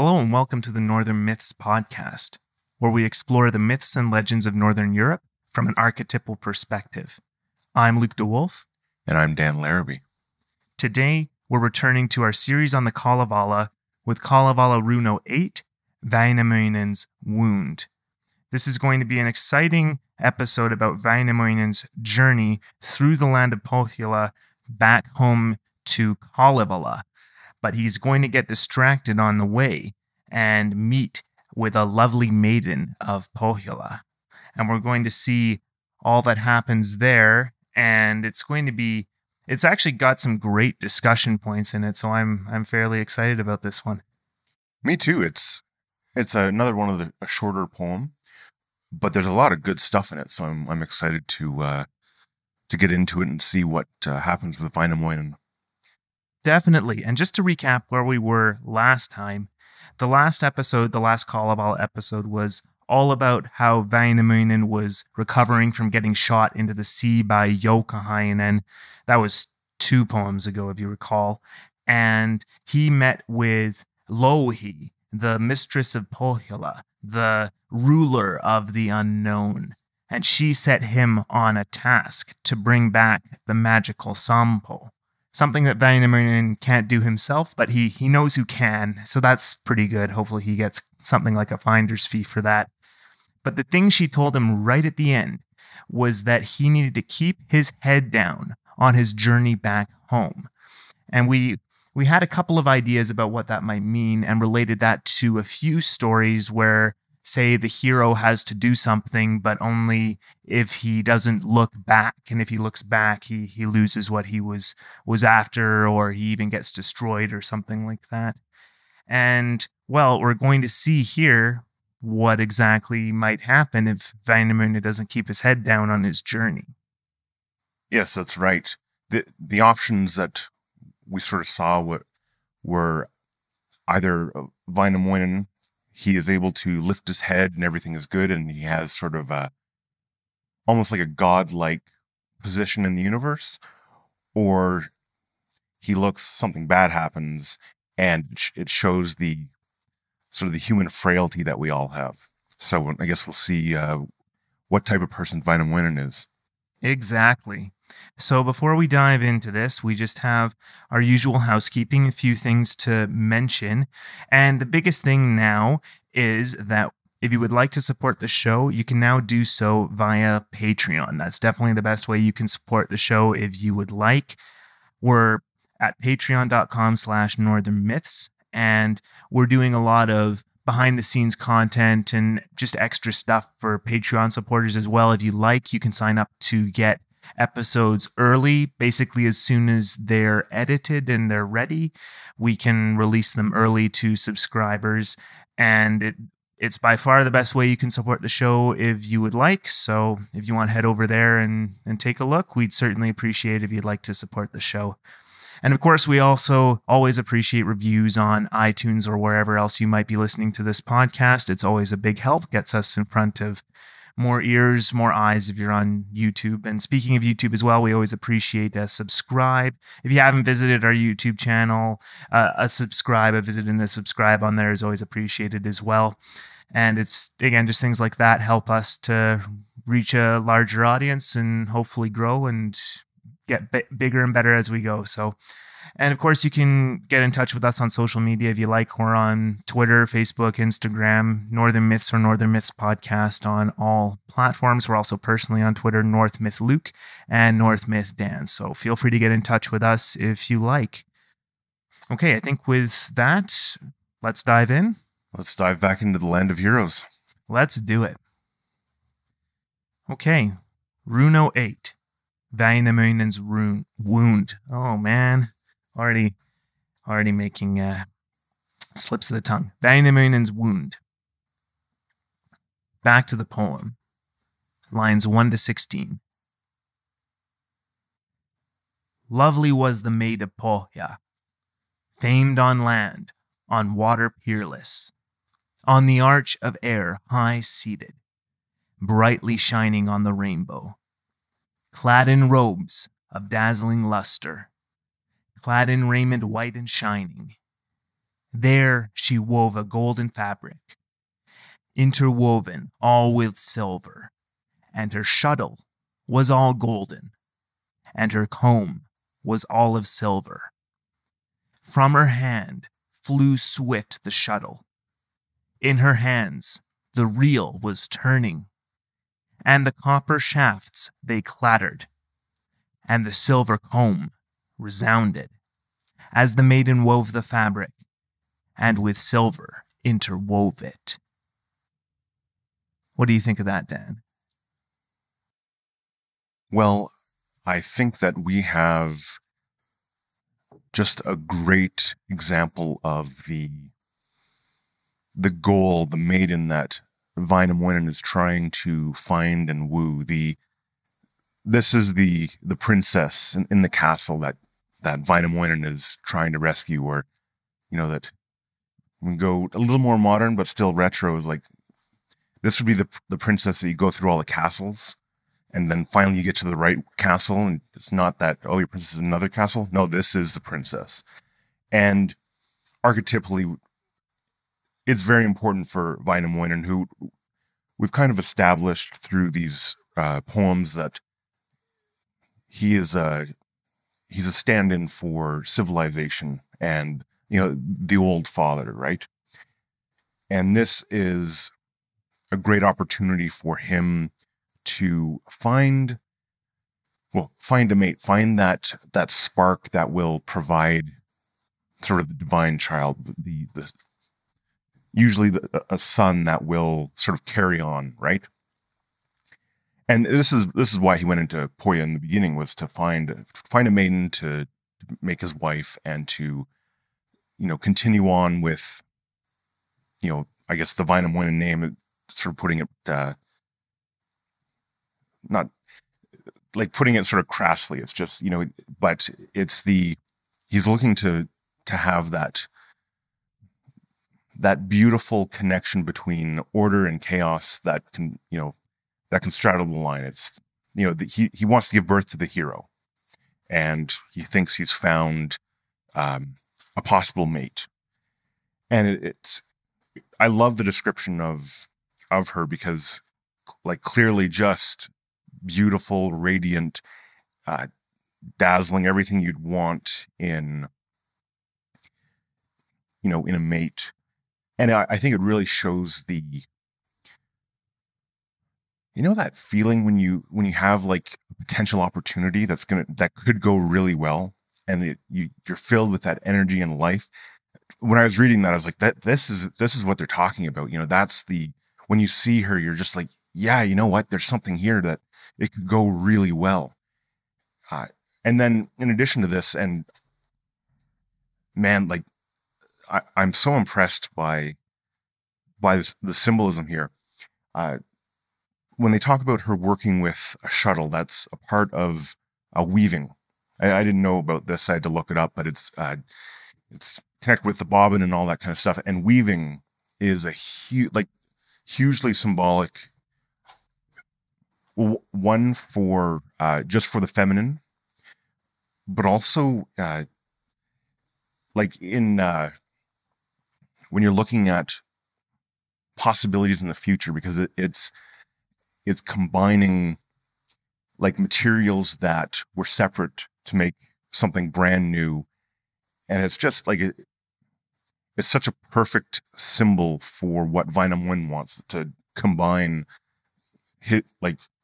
Hello and welcome to the Northern Myths Podcast, where we explore the myths and legends of Northern Europe from an archetypal perspective. I'm Luke DeWolf. And I'm Dan Larrabee. Today, we're returning to our series on the Kalevala with Kalevala Runo 8, Väinämöinen's Wound. This is going to be an exciting episode about Väinämöinen's journey through the land of Pohjola back home to Kalevala. But he's going to get distracted on the way and meet with a lovely maiden of Pohjola. And we're going to see all that happens there. And it's actually got some great discussion points in it. So I'm fairly excited about this one. Me too. It's another one of a shorter poem, but there's a lot of good stuff in it. So I'm excited to get into it and see what happens with Väinämöinen. Definitely. And just to recap where we were last time, the last Kalevala episode was all about how Väinämöinen was recovering from getting shot into the sea by Joukahainen. That was 2 poems ago, if you recall. And he met with Lohi, the mistress of Pohjola, the ruler of the unknown. And she set him on a task to bring back the magical Sampo. Something that Väinämöinen can't do himself, but he knows who can, so that's pretty good. Hopefully he gets something like a finder's fee for that. But the thing she told him right at the end was that he needed to keep his head down on his journey back home. And we had a couple of ideas about what that might mean and related that to a few stories where, say, the hero has to do something, but only if he doesn't look back. And if he looks back, he loses what he was after, or he even gets destroyed or something like that. And, well, we're going to see here what exactly might happen if Väinämöinen doesn't keep his head down on his journey. Yes, that's right. The options that we sort of saw were either Väinämöinen, he is able to lift his head and everything is good, and he has sort of almost like a godlike position in the universe, or he looks, something bad happens, and it shows the sort of the human frailty that we all have. So I guess we'll see what type of person Väinämöinen is. Exactly. So before we dive into this, we just have our usual housekeeping, a few things to mention. And the biggest thing now is that if you would like to support the show, you can now do so via Patreon. That's definitely the best way you can support the show if you would like. We're at patreon.com/northernmyths, and we're doing a lot of behind-the-scenes content and just extra stuff for Patreon supporters as well. If you like, you can sign up to get episodes early. Basically, as soon as they're edited and they're ready, we can release them early to subscribers. And it's by far the best way you can support the show if you would like. So if you want to head over there and take a look, we'd certainly appreciate it if you'd like to support the show. And of course, we also always appreciate reviews on iTunes or wherever else you might be listening to this podcast. It's always a big help, gets us in front of more ears, more eyes if you're on YouTube. And speaking of YouTube as well, we always appreciate a subscribe. If you haven't visited our YouTube channel, a visit and a subscribe on there is always appreciated as well. And it's, again, just things like that help us to reach a larger audience and hopefully grow and get bigger and better as we go. So, and of course, you can get in touch with us on social media if you like. We're on Twitter, Facebook, Instagram, Northern Myths or Northern Myths Podcast on all platforms. We're also personally on Twitter, North Myth Luke and North Myth Dan. So feel free to get in touch with us if you like. Okay, I think with that, let's dive in. Let's dive back into the land of heroes. Let's do it. Okay, Runo 8, Väinämöinen's Wound. Oh, man. Already making slips of the tongue. Väinämöinen's Wound. Back to the poem. Lines 1 to 16. Lovely was the maid of Pohja, famed on land, on water peerless, on the arch of air high-seated, brightly shining on the rainbow, clad in robes of dazzling luster, clad in raiment white and shining, There she wove a golden fabric, interwoven all with silver, and her shuttle was all golden, and her comb was all of silver. From her hand flew swift the shuttle. In her hands the reel was turning, and the copper shafts they clattered, and the silver comb resounded, as the maiden wove the fabric, and with silver interwove it. What do you think of that, Dan? Well, I think that we have just a great example of the goal, the maiden that Väinämöinen is trying to find and woo. This is the princess in the castle that Väinämöinen is trying to rescue, or, you know, that we go a little more modern but still retro, is like, this would be the princess that you go through all the castles, and then finally you get to the right castle, and it's not that, oh, your princess is another castle. No, this is the princess. And archetypically, it's very important for Väinämöinen, who we've kind of established through these poems that he is he's a stand-in for civilization and, you know, the old father, right? And this is a great opportunity for him to find a mate, find that spark that will provide sort of the divine child, usually a son that will sort of carry on, right? And this is why he went into Pohja in the beginning, was to find a maiden to make his wife, and to, you know, continue on with, you know, I guess the Väinämöinen name, sort of putting it, not like putting it sort of crassly, it's just, you know, but it's he's looking to have that beautiful connection between order and chaos that can straddle the line. It's, you know, he wants to give birth to the hero, and he thinks he's found a possible mate. And I love the description of her, because, like, clearly just beautiful, radiant, dazzling, everything you'd want in, you know, in a mate. And I think it really shows you know, that feeling when you have like a potential opportunity that could go really well, and you're filled with that energy and life. When I was reading that, I was like, this is what they're talking about. You know, that's when you see her, you're just like, yeah, you know what? There's something here that it could go really well. And then in addition to this, and man, like, I'm so impressed by the symbolism here. When they talk about her working with a shuttle, that's a part of a weaving. I didn't know about this. I had to look it up, but it's connected with the bobbin and all that kind of stuff. And weaving is a hugely symbolic one for just for the feminine, but also like in when you're looking at possibilities in the future, because it's combining like materials that were separate to make something brand new. And it's just like, it's such a perfect symbol for what Väinämöinen wants, to combine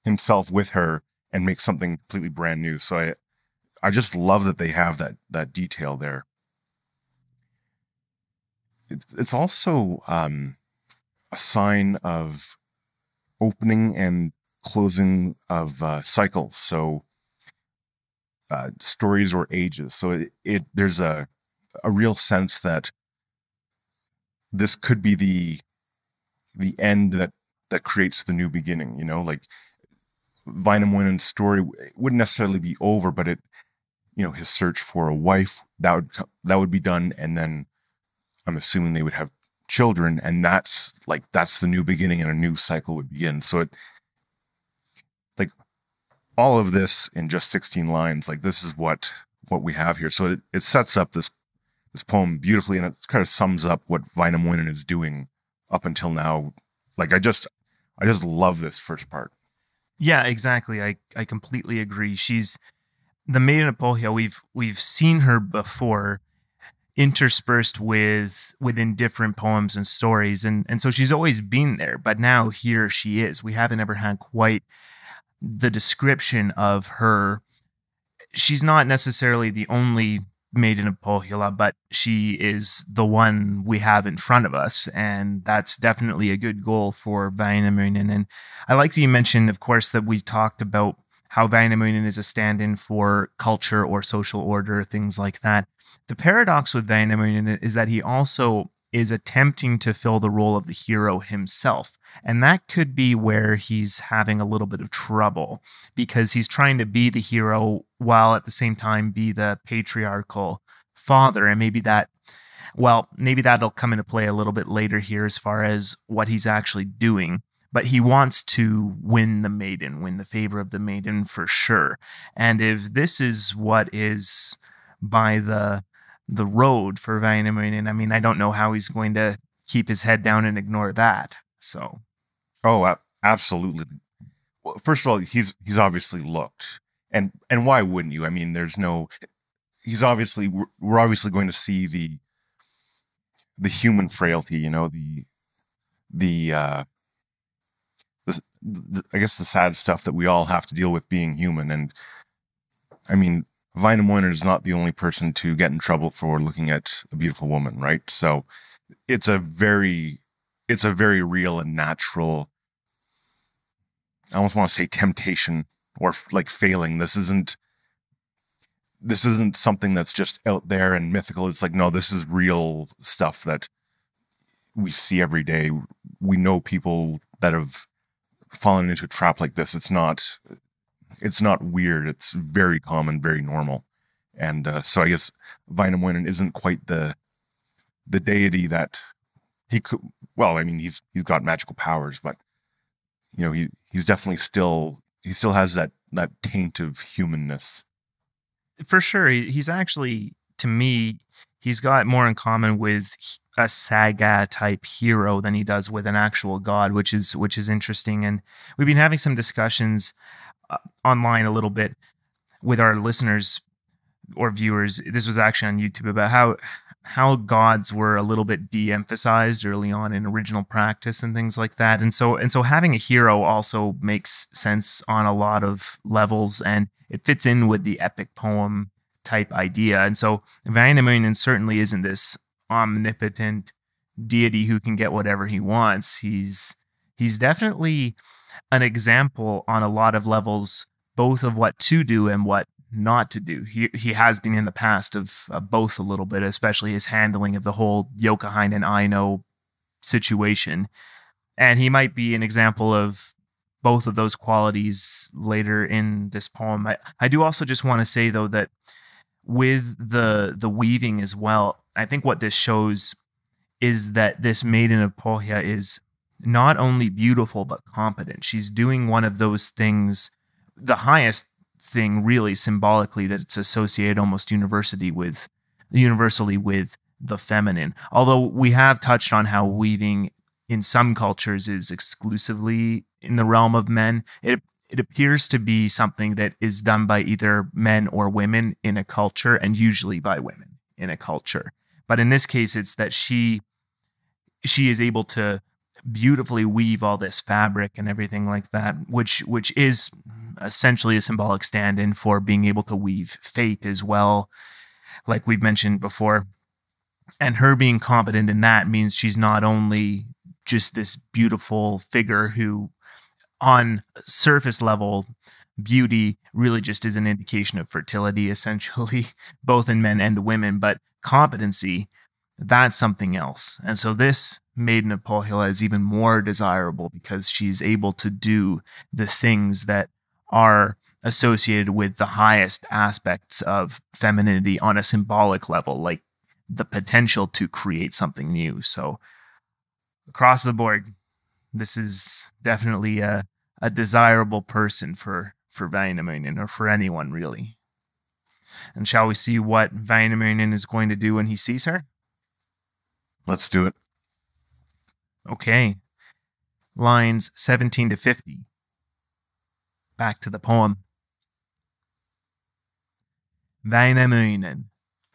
himself with her and make something completely brand new. So I just love that they have that detail there. It's also a sign of opening and closing of cycles, so stories or ages. So there's a real sense that this could be the end that creates the new beginning. You know, like Väinämöinen's story wouldn't necessarily be over, but it, you know, his search for a wife that would be done, and then I'm assuming they would have children, and that's the new beginning, and a new cycle would begin. So it, like, all of this in just 16 lines, like, this is what we have here. So it sets up this this poem beautifully, and it kind of sums up what Väinämöinen is doing up until now. Like, I just love this first part. Yeah, exactly. I completely agree. She's the maiden of Pohjola. We've seen her before, interspersed within different poems and stories, and so she's always been there. But now here she is. We haven't ever had quite the description of her. She's not necessarily the only maiden of Pohjola, but she is the one we have in front of us, and that's definitely a good goal for Väinämöinen. And I like that you mentioned, of course, that we talked about how Väinämöinen is a stand-in for culture or social order, things like that. The paradox with Väinämöinen is that he also is attempting to fill the role of the hero himself. And that could be where he's having a little bit of trouble, because he's trying to be the hero while at the same time be the patriarchal father. And maybe that'll come into play a little bit later here as far as what he's actually doing. But he wants to win the maiden, win the favor of the maiden for sure. And if this is what is by the road for Väinämöinen, I mean, I don't know how he's going to keep his head down and ignore that. So, absolutely. Well, first of all, he's obviously looked, and why wouldn't you? I mean, we're obviously going to see the human frailty, you know, I guess the sad stuff that we all have to deal with being human. And I mean, Väinämöinen is not the only person to get in trouble for looking at a beautiful woman, right? So it's a very real and natural, I almost want to say temptation or like failing. This isn't something that's just out there and mythical. It's like, no, this is real stuff that we see every day. We know people that have fallen into a trap like this. It's not weird. It's very common, very normal. And so I guess Väinämöinen isn't quite the deity that he could. Well, I mean, he's got magical powers, but you know, he's definitely still has that taint of humanness. For sure, he's actually, to me, he's got more in common with a saga type hero than he does with an actual god, which is interesting. And we've been having some discussions online a little bit with our listeners or viewers. This was actually on YouTube about how gods were a little bit de-emphasized early on in original practice and things like that. And so having a hero also makes sense on a lot of levels, and it fits in with the epic poem type idea. And so Väinämöinen certainly isn't this omnipotent deity who can get whatever he wants. He's definitely an example on a lot of levels, both of what to do and what not to do. He has been in the past of both a little bit, especially his handling of the whole Joukahainen and Aino situation. And he might be an example of both of those qualities later in this poem. I do also just want to say, though, that with the weaving as well, I think what this shows is that this maiden of Pohjola is not only beautiful, but competent. She's doing one of those things, the highest thing really symbolically that it's associated almost universally with the feminine. Although we have touched on how weaving in some cultures is exclusively in the realm of men, it appears to be something that is done by either men or women in a culture, and usually by women in a culture. But in this case, it's that she is able to beautifully weave all this fabric and everything like that, which is essentially a symbolic stand-in for being able to weave fate as well, like we've mentioned before. And her being competent in that means she's not only just this beautiful figure who, on surface level, beauty really just is an indication of fertility, essentially, both in men and women, but competency, that's something else. And so this maiden of Pohjola is even more desirable because she's able to do the things that are associated with the highest aspects of femininity on a symbolic level, like the potential to create something new. So across the board, this is definitely a desirable person for Väinämöinen, or for anyone really. And shall we see what Väinämöinen is going to do when he sees her? Let's do it. Okay. Lines 17 to 50. Back to the poem. Väinämöinen,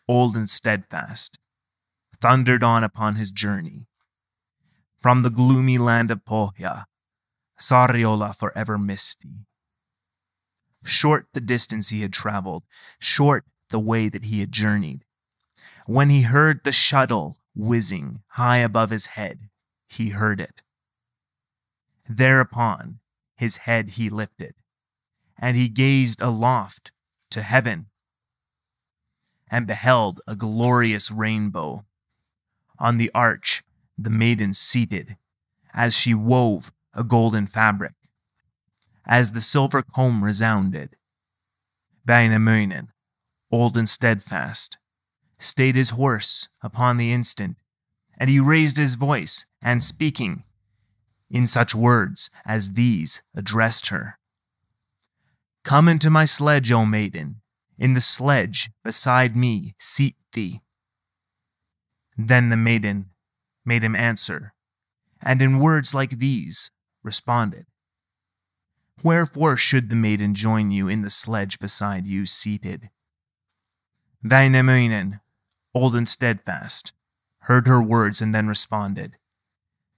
old and steadfast, thundered on upon his journey. From the gloomy land of Pohja, Sariola forever misty. Short the distance he had traveled, short the way that he had journeyed. When he heard the shuttle whizzing high above his head, he heard it. Thereupon his head he lifted, and he gazed aloft to heaven, and beheld a glorious rainbow. On the arch the maiden seated, as she wove a golden fabric. As the silver comb resounded, Väinämöinen, old and steadfast, stayed his horse upon the instant, and he raised his voice, and speaking in such words as these addressed her. Come into my sledge, O maiden, in the sledge beside me seat thee. Then the maiden made him answer, and in words like these responded. Wherefore should the maiden join you in the sledge beside you seated? Väinämöinen, old and steadfast, heard her words and then responded.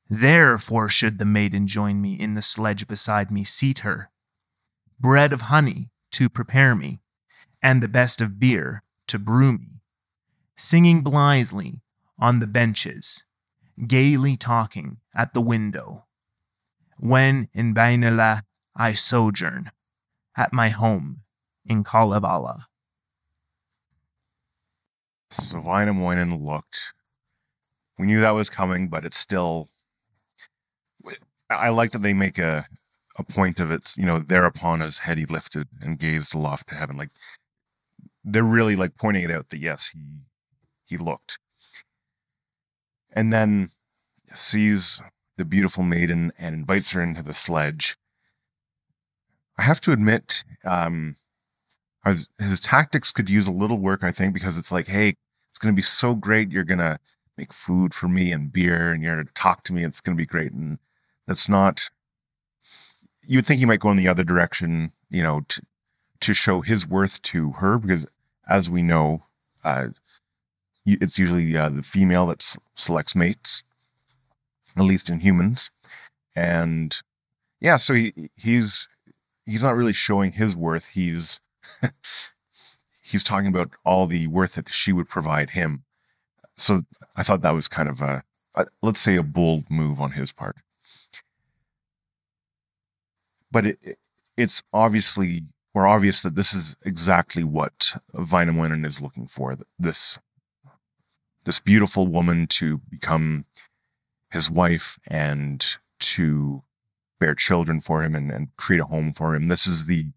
Therefore should the maiden join me in the sledge beside me seat her. Bread of honey to prepare me, and the best of beer to brew me. Singing blithely on the benches, gaily talking at the window. When in Väinölä I sojourn, at my home in Kalevala. So Väinämöinen looked. We knew that was coming, but it's still... I like that they make a point of it, you know, thereupon his head he lifted and gazed aloft to heaven. Like, they're really, like, pointing it out that, yes, he looked. And then sees the beautiful maiden and invites her into the sledge. I have to admit, his tactics could use a little work, I think, because it's like, hey, it's going to be so great. You're going to make food for me and beer, and you're going to talk to me. It's going to be great. And that's not... You would think he might go in the other direction, you know, to show his worth to her, because as we know, it's usually the female that selects mates, at least in humans. And yeah, so he's not really showing his worth. He's talking about all the worth that she would provide him. So I thought that was kind of a bold move on his part. But it's obviously, or obvious, that this is exactly what Väinämöinen is looking for. This beautiful woman to become his wife and to bear children for him and create a home for him. This is the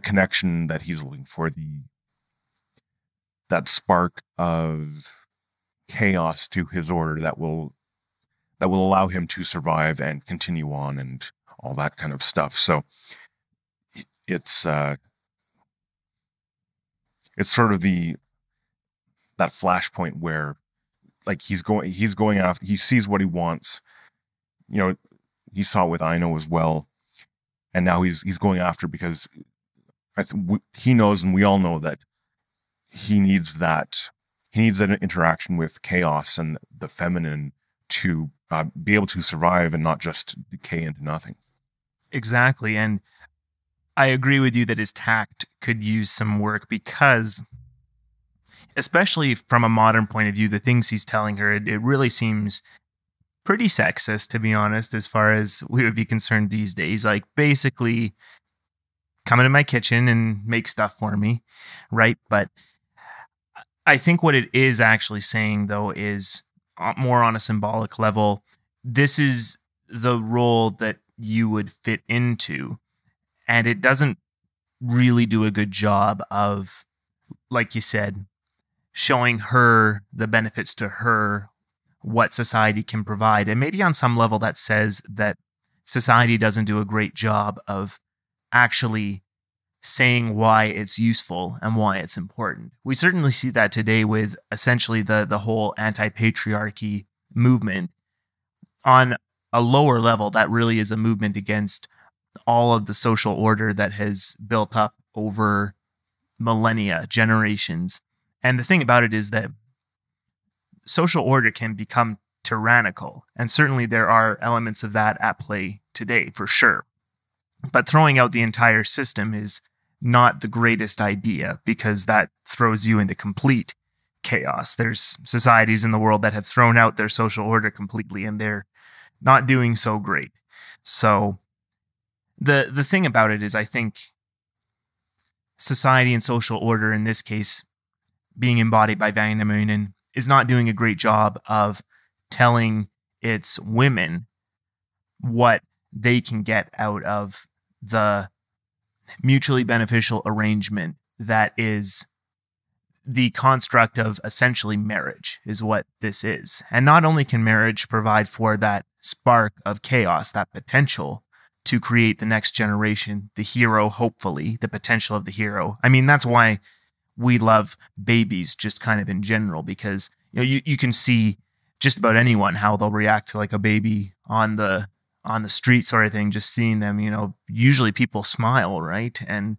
connection that he's looking for, that spark of chaos to his order that will allow him to survive and continue on and all that kind of stuff. So it's sort of that flashpoint where, like, he's going after, he sees what he wants. You know, he saw it with Aino as well, and now he's going after, because he knows, and we all know, that he needs that interaction with chaos and the feminine to be able to survive and not just decay into nothing. Exactly, and I agree with you that his tact could use some work, because, especially from a modern point of view, the things he's telling her, it really seems pretty sexist, to be honest, as far as we would be concerned these days. Like, basically, come into my kitchen and make stuff for me, right? But I think what it is actually saying, though, is more on a symbolic level. This is the role that you would fit into. And it doesn't really do a good job of, like you said, showing her the benefits to her, what society can provide. And maybe on some level that says that society doesn't do a great job of actually saying why it's useful and why it's important. We certainly see that today with essentially the whole anti-patriarchy movement. On a lower level, that really is a movement against all of the social order that has built up over millennia, generations. And the thing about it is that social order can become tyrannical. And certainly there are elements of that at play today, for sure. But throwing out the entire system is not the greatest idea, because that throws you into complete chaos. There's societies in the world that have thrown out their social order completely, and they're not doing so great. So the thing about it is, I think society and social order, in this case, being embodied by Väinämöinen, is not doing a great job of telling its women what they can get out of the mutually beneficial arrangement that is the construct of essentially marriage, is what this is. And not only can marriage provide for that spark of chaos, that potential to create the next generation, the hero, hopefully, the potential of the hero. I mean, that's why we love babies just kind of in general, because you can see just about anyone how they'll react to like a baby on the street sort of thing, just seeing them, usually people smile, right? And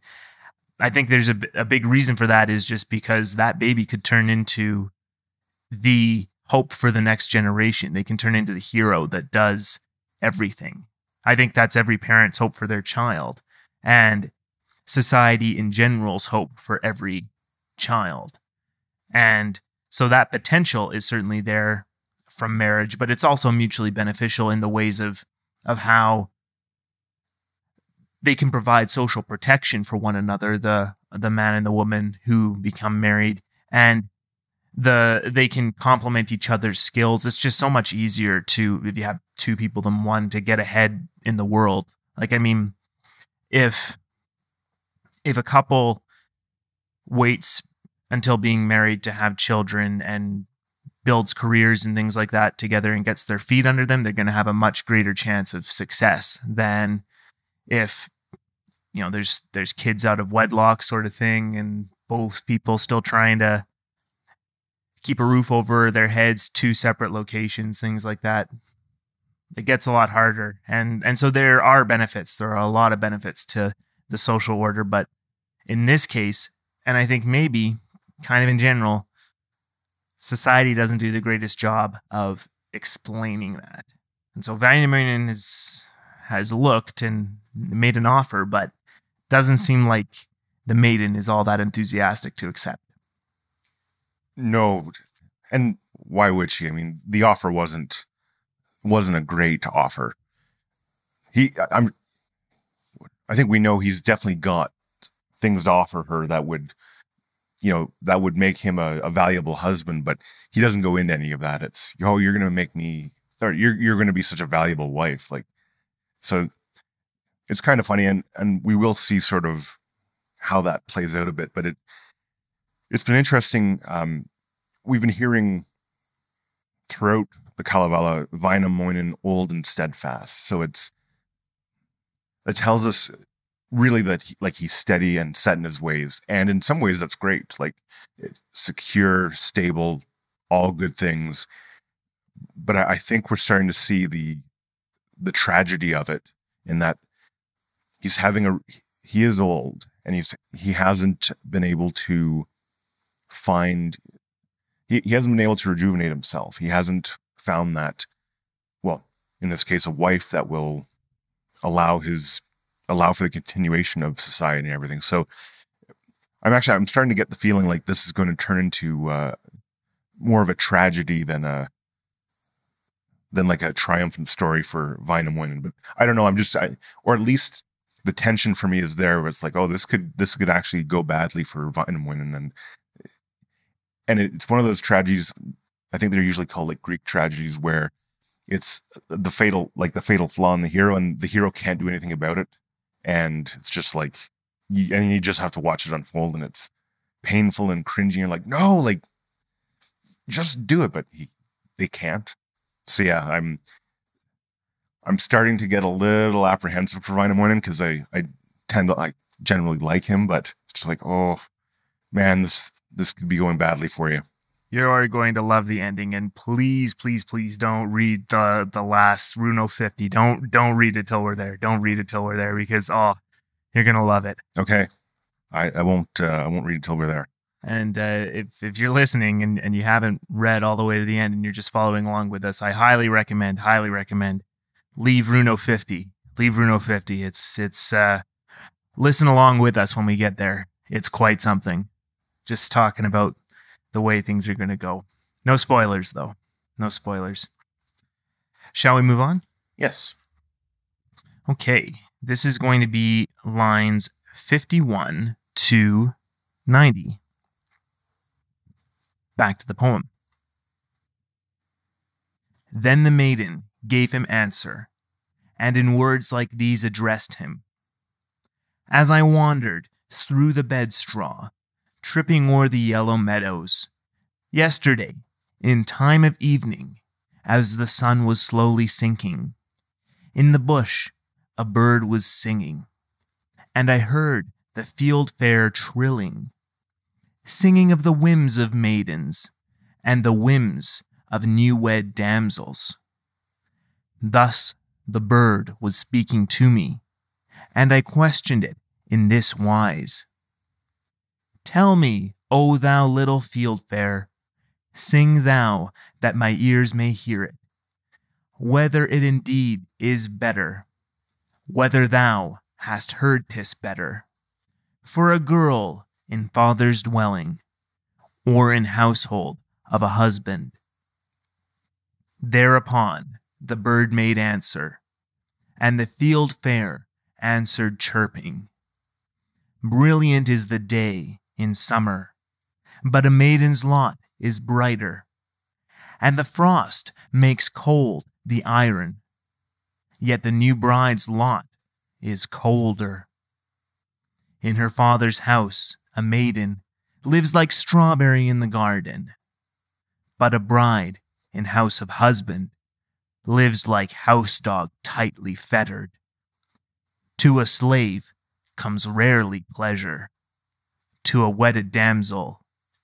I think there's a big reason for that is just because that baby could turn into the hope for the next generation. They can turn into the hero that does everything. I think that's every parent's hope for their child, and society in general's hope for every child. And so that potential is certainly there from marriage, but it's also mutually beneficial in the ways of how they can provide social protection for one another, the man and the woman who become married, and they can complement each other's skills. It's just so much easier if you have two people than one, to get ahead in the world. Like, I mean, if a couple waits until being married to have children and builds careers and things like that together and gets their feet under them, they're going to have a much greater chance of success than if, there's kids out of wedlock sort of thing, and both people still trying to keep a roof over their heads, two separate locations, things like that. It gets a lot harder. And so there are benefits. There are a lot of benefits to the social order. But in this case, and I think maybe kind of in general, society doesn't do the greatest job of explaining that. And so Väinämöinen has looked and made an offer, but doesn't seem like the maiden is all that enthusiastic to accept. No, and why would she? I mean, the offer wasn't a great offer. I think we know he's definitely got things to offer her that would, that would make him a valuable husband, but he doesn't go into any of that. It's, you're going to make me, or you're going to be such a valuable wife. Like, so it's kind of funny, and we will see sort of how that plays out a bit, but it's been interesting. We've been hearing throughout the Kalevala, Väinämöinen, old and steadfast. So it tells us really that he's steady and set in his ways. And in some ways that's great. Like, it's secure, stable, all good things. But I think we're starting to see the tragedy of it, in that he's he is old, and he hasn't been able to he hasn't been able to rejuvenate himself. He hasn't found that, well, in this case, a wife that will allow for the continuation of society and everything. So I'm starting to get the feeling like this is going to turn into more of a tragedy than like a triumphant story for Väinämöinen. But I don't know. Or at least the tension for me is there, where it's like, oh, this could actually go badly for Väinämöinen, and it's one of those tragedies. I think they're usually called like Greek tragedies, where it's the fatal flaw in the hero, and the hero can't do anything about it. And it's just like, and you just have to watch it unfold, and it's painful and cringy. You're like, no, like, just do it, but they can't. So yeah, I'm starting to get a little apprehensive for Väinämöinen, because I tend to, generally like him, but it's just like, oh, man, this could be going badly for you. You're going to love the ending, and please, please, please don't read the last Runo 50. Don't read it till we're there. Don't read it till we're there, because, oh, you're going to love it. Okay. I won't read it till we're there. And if you're listening and you haven't read all the way to the end and you're just following along with us, I highly recommend leave Runo 50. Leave Runo 50. It's listen along with us when we get there. It's quite something. Just talking about the way things are going to go. No spoilers, though. No spoilers. Shall we move on? Yes. Okay. This is going to be lines 51 to 90. Back to the poem. Then the maiden gave him answer, and in words like these addressed him. As I wandered through the bedstraw, tripping o'er the yellow meadows, yesterday, in time of evening, as the sun was slowly sinking, in the bush a bird was singing, and I heard the field fair trilling, singing of the whims of maidens, and the whims of new-wed damsels. Thus the bird was speaking to me, and I questioned it in this wise. Tell me, O thou little field-fair, sing thou, that my ears may hear it, whether it indeed is better, whether thou hast heard 'tis better, for a girl in father's dwelling, or in household of a husband. Thereupon the bird made answer, and the field fair answered chirping. Brilliant is the day in summer, but a maiden's lot is brighter, and the frost makes cold the iron, yet the new bride's lot is colder. In her father's house, a maiden lives like strawberry in the garden, but a bride in house of husband lives like house dog tightly fettered. To a slave comes rarely pleasure, to a wedded damsel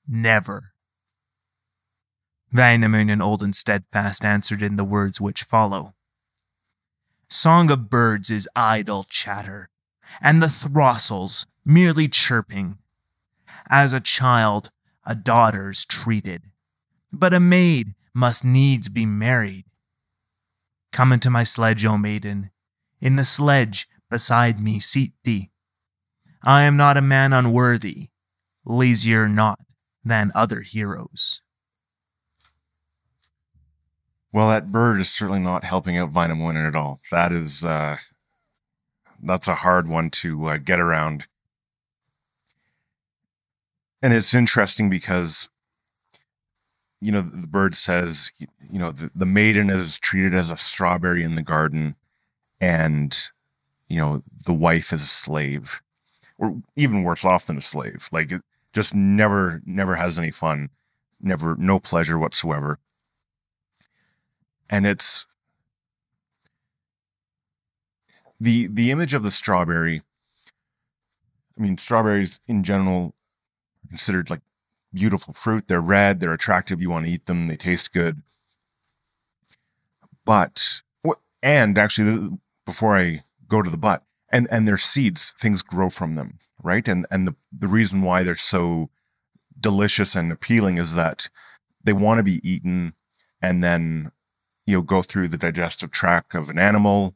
never. Väinämöinen old and steadfast answered in the words which follow. Song of birds is idle chatter, and the throstles merely chirping. As a child, a daughter's treated, but a maid must needs be married. Come into my sledge, O maiden, in the sledge beside me seat thee. I am not a man unworthy, lazier not than other heroes. Well, that bird is certainly not helping out Väinämöinen at all. That's a hard one to get around. And it's interesting because, you know, the bird says, you know, the maiden is treated as a strawberry in the garden, and, you know, the wife is a slave, or even worse off than a slave. Like, it just never has any fun, no pleasure whatsoever. And it's the image of the strawberry. I mean, strawberries in general considered like beautiful fruit. They're red, they're attractive, you want to eat them, they taste good. But, and actually, before I go to the but, and their seeds, things grow from them, right? And the reason why they're so delicious and appealing is that they want to be eaten and then, you know, go through the digestive tract of an animal,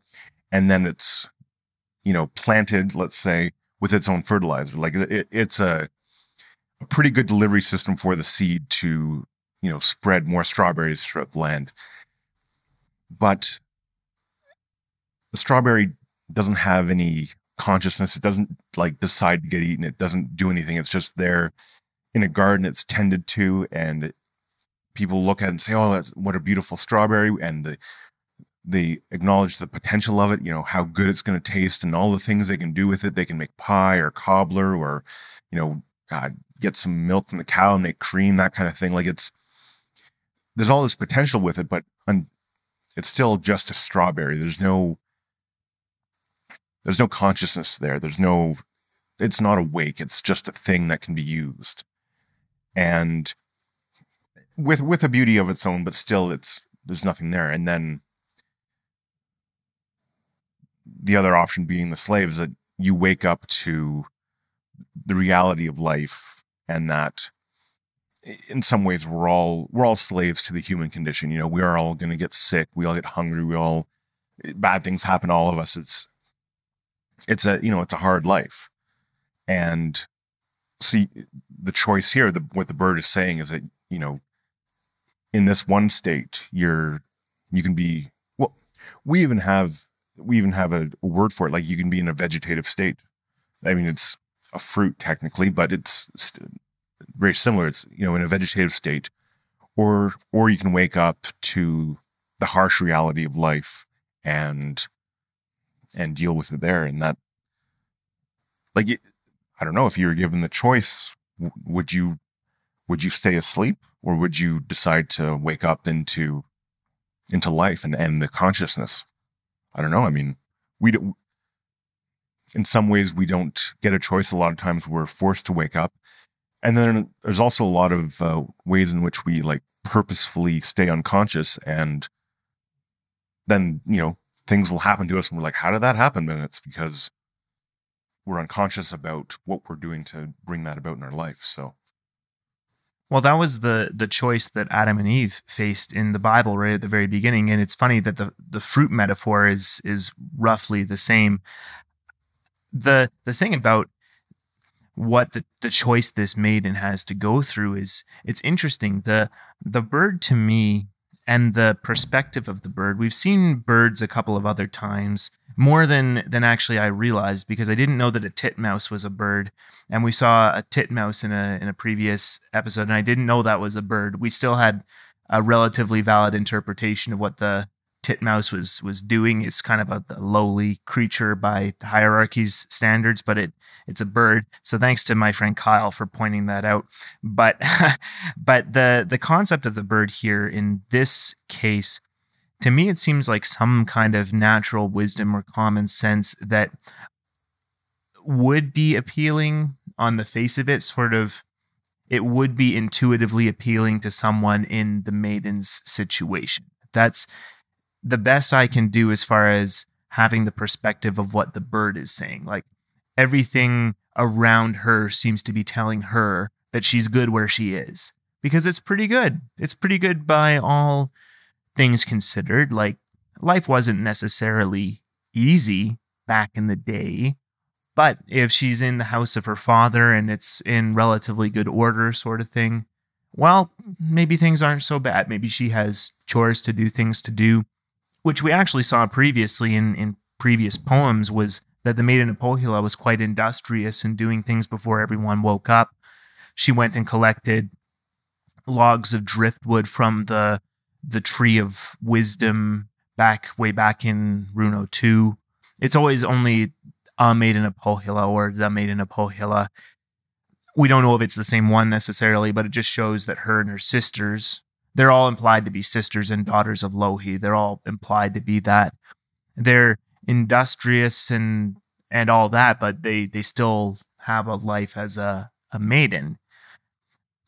and then it's, you know, planted, let's say, with its own fertilizer. Like, it's a pretty good delivery system for the seed to, you know, spread more strawberries throughout the land. But the strawberry doesn't have any consciousness. It doesn't like decide to get eaten. It doesn't do anything. It's just there in a garden. It's tended to, and people look at it and say, "Oh, that's, what a beautiful strawberry!" And they acknowledge the potential of it. You know, how good it's going to taste, and all the things they can do with it. They can make pie or cobbler, or, you know, get some milk from the cow and make cream, that kind of thing. Like, it's, there's all this potential with it, but it's still just a strawberry. There's no consciousness there. There's no It's not a wake. It's just a thing that can be used. And with a beauty of its own, but still there's nothing there. And then the other option being the slaves, that you wake up to the reality of life, and that in some ways we're all slaves to the human condition. You know, we are all going to get sick. We all get hungry. Bad things happen to all of us. It's a hard life. And see, the choice here, what the bird is saying is that, you know, in this one state, we even have a word for it. Like, you can be in a vegetative state. I mean, it's a fruit technically, but it's very similar. It's, you know, in a vegetative state, or you can wake up to the harsh reality of life and deal with it there. And that, like, I don't know, if you were given the choice, would you stay asleep, or would you decide to wake up into life and end the consciousness? I don't know. I mean, in some ways we don't get a choice. A lot of times we're forced to wake up. And then there's also a lot of ways in which we, like, purposefully stay unconscious, and then, you know, things will happen to us and we're like, how did that happen? And it's because we're unconscious about what we're doing to bring that about in our life. So, well, that was the choice that Adam and Eve faced in the Bible right at the very beginning. And it's funny that the fruit metaphor is roughly the same. The thing about what the choice this maiden has to go through is, it's interesting. The bird, to me, and the perspective of the bird, we've seen birds a couple of other times, more than actually I realized, because I didn't know that a titmouse was a bird. And we saw a titmouse in a previous episode, and I didn't know that was a bird. We still had a relatively valid interpretation of what the titmouse was doing. It's kind of a lowly creature by hierarchy's standards, but it's a bird. So thanks to my friend Kyle for pointing that out. But but the concept of the bird here in this case, to me, it seems like some kind of natural wisdom or common sense that would be appealing on the face of it. Sort of, it would be intuitively appealing to someone in the maiden's situation. That's the best I can do as far as having the perspective of what the bird is saying. Like, everything around her seems to be telling her that she's good where she is, because it's pretty good. It's pretty good by all things considered. Like, life wasn't necessarily easy back in the day, but if she's in the house of her father and it's in relatively good order, sort of thing, well, maybe things aren't so bad. Maybe she has chores to do, things to do, which we actually saw previously in previous poems, was that the maiden of Pohjola was quite industrious in doing things before everyone woke up. She went and collected logs of driftwood from the tree of wisdom way back in Runo 2. It's always only a maiden of Pohjola or the maiden of Pohjola. We don't know if it's the same one necessarily, but it just shows that her and her sisters, they're all implied to be sisters and daughters of Lohi. They're all implied to be that. They're industrious and all that, but they still have a life as a maiden.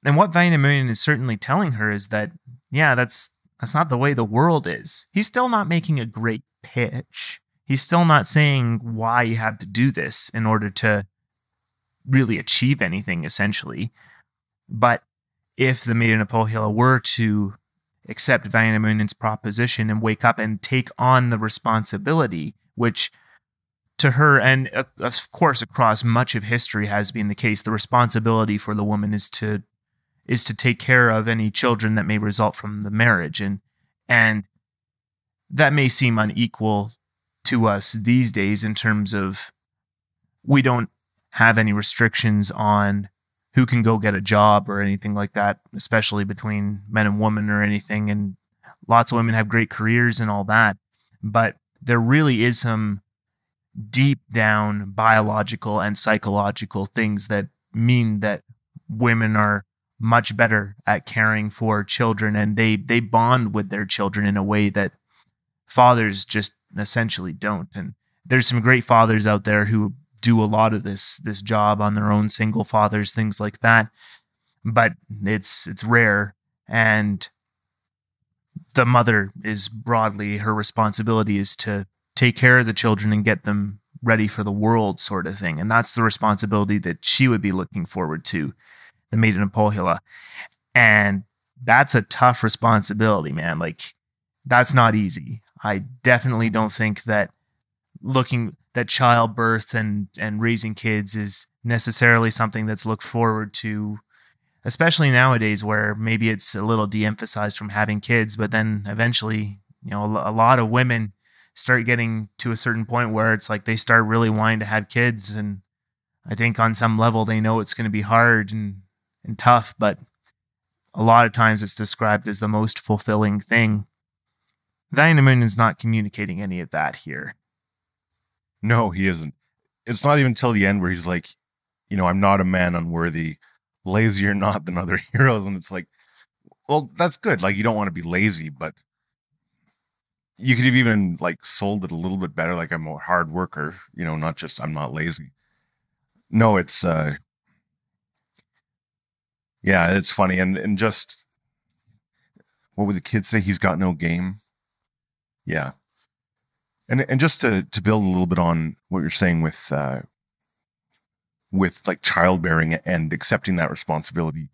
And what Väinämöinen is certainly telling her is that, yeah, that's not the way the world is. He's still not making a great pitch. He's still not saying why you have to do this in order to really achieve anything, essentially. But if the maiden of Pohjola were to accept Väinämöinen's proposition and wake up and take on the responsibility, which to her, and of course across much of history has been the case, the responsibility for the woman is to take care of any children that may result from the marriage. And that may seem unequal to us these days, in terms of we don't have any restrictions on who can go get a job or anything like that, especially between men and women or anything. And lots of women have great careers and all that. But there really is some deep down biological and psychological things that mean that women are much better at caring for children, and they bond with their children in a way that fathers just essentially don't. And there's some great fathers out there who do a lot of this job on their own, single fathers, things like that. But it's rare, and the mother is broadly, her responsibility is to take care of the children and get them ready for the world, sort of thing. And that's the responsibility that she would be looking forward to, the maiden of Pohjola. And that's a tough responsibility, man. Like, that's not easy. I definitely don't think that childbirth and raising kids is necessarily something that's looked forward to, especially nowadays where maybe it's a little de-emphasized from having kids, but then eventually, you know, a lot of women start getting to a certain point where it's like they start really wanting to have kids. And I think on some level they know it's going to be hard and tough, but a lot of times it's described as the most fulfilling thing. Väinämöinen is not communicating any of that here. No, he isn't. It's not even till the end where he's like, you know, I'm not a man unworthy, lazier not than other heroes. And it's like, well, that's good. Like, you don't want to be lazy, but you could have even like sold it a little bit better. Like, I'm a hard worker, you know, not just I'm not lazy. No, it's, yeah, it's funny. And just, what would the kids say? He's got no game. Yeah. And just to build a little bit on what you're saying with like childbearing and accepting that responsibility.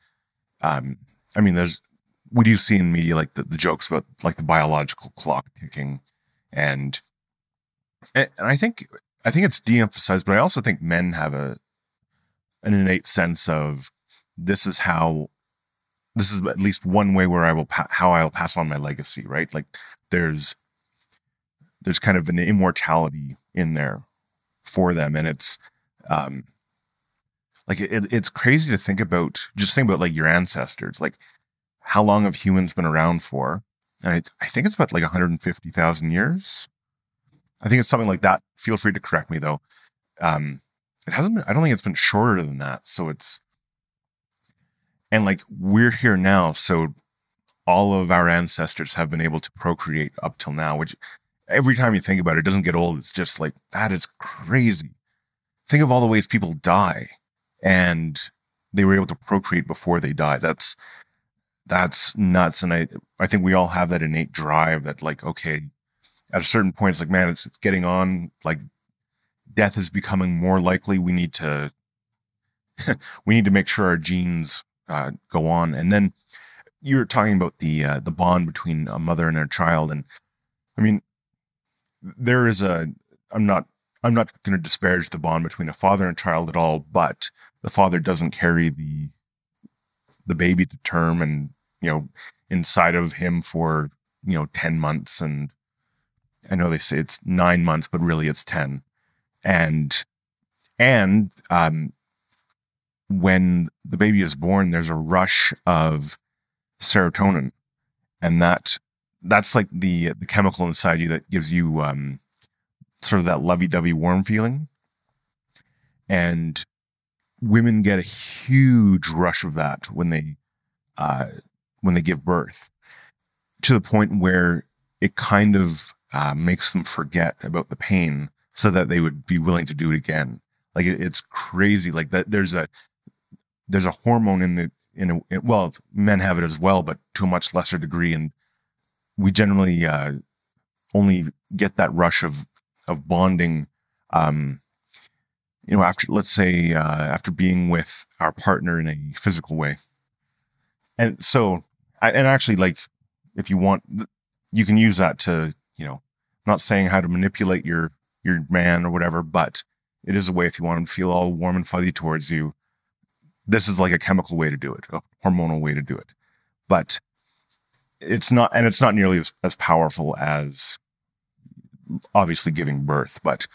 I mean, we do see in media like the jokes about like the biological clock ticking, and I think it's de-emphasized, but I also think men have an innate sense of this is at least one way where I'll pass on my legacy, right? Like there's kind of an immortality in there for them. And it's like, it's crazy to think about like your ancestors, like how long have humans been around for? And I think it's about like 150,000 years. I think it's something like that. Feel free to correct me though. It hasn't been, I don't think it's been shorter than that. So and like, we're here now. So all of our ancestors have been able to procreate up till now, which every time you think about it, it doesn't get old. It's just like, that is crazy. Think of all the ways people die and they were able to procreate before they died. That's nuts. And I think we all have that innate drive that like, okay, at a certain point, it's like, man, it's getting on. Like, death is becoming more likely. We need to, make sure our genes go on. And then you were talking about the bond between a mother and her child. And I mean, there is I'm not going to disparage the bond between a father and a child at all, but the father doesn't carry the baby to term and, you know, inside of him for, you know, 10 months. And I know they say it's 9 months, but really it's 10. And when the baby is born, there's a rush of serotonin, and that's like the chemical inside you that gives you sort of that lovey-dovey warm feeling. And women get a huge rush of that when they give birth, to the point where it kind of makes them forget about the pain so that they would be willing to do it again. Like, it's crazy. Like, that there's a hormone well, men have it as well, but to a much lesser degree. And we generally only get that rush of bonding, you know, after, let's say, after being with our partner in a physical way. And so, and actually, like, if you want, you can use that to, you know, not saying how to manipulate your man or whatever, but it is a way, if you want him to feel all warm and fuzzy towards you, this is like a chemical way to do it, a hormonal way to do it. But it's not nearly as powerful as obviously giving birth, but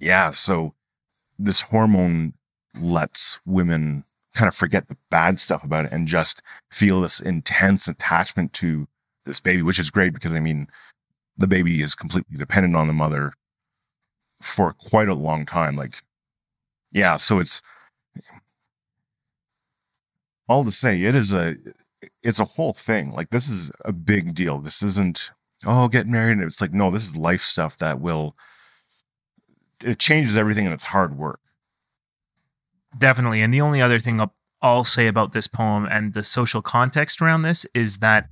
yeah. So this hormone lets women kind of forget the bad stuff about it and just feel this intense attachment to this baby, which is great because, I mean, the baby is completely dependent on the mother for quite a long time. Like, yeah. So it's all to say, it's a whole thing. Like, this is a big deal. This isn't, oh, get married. And it's like, no, this is life stuff that will it changes everything, and it's hard work. Definitely. And the only other thing I'll say about this poem and the social context around this is that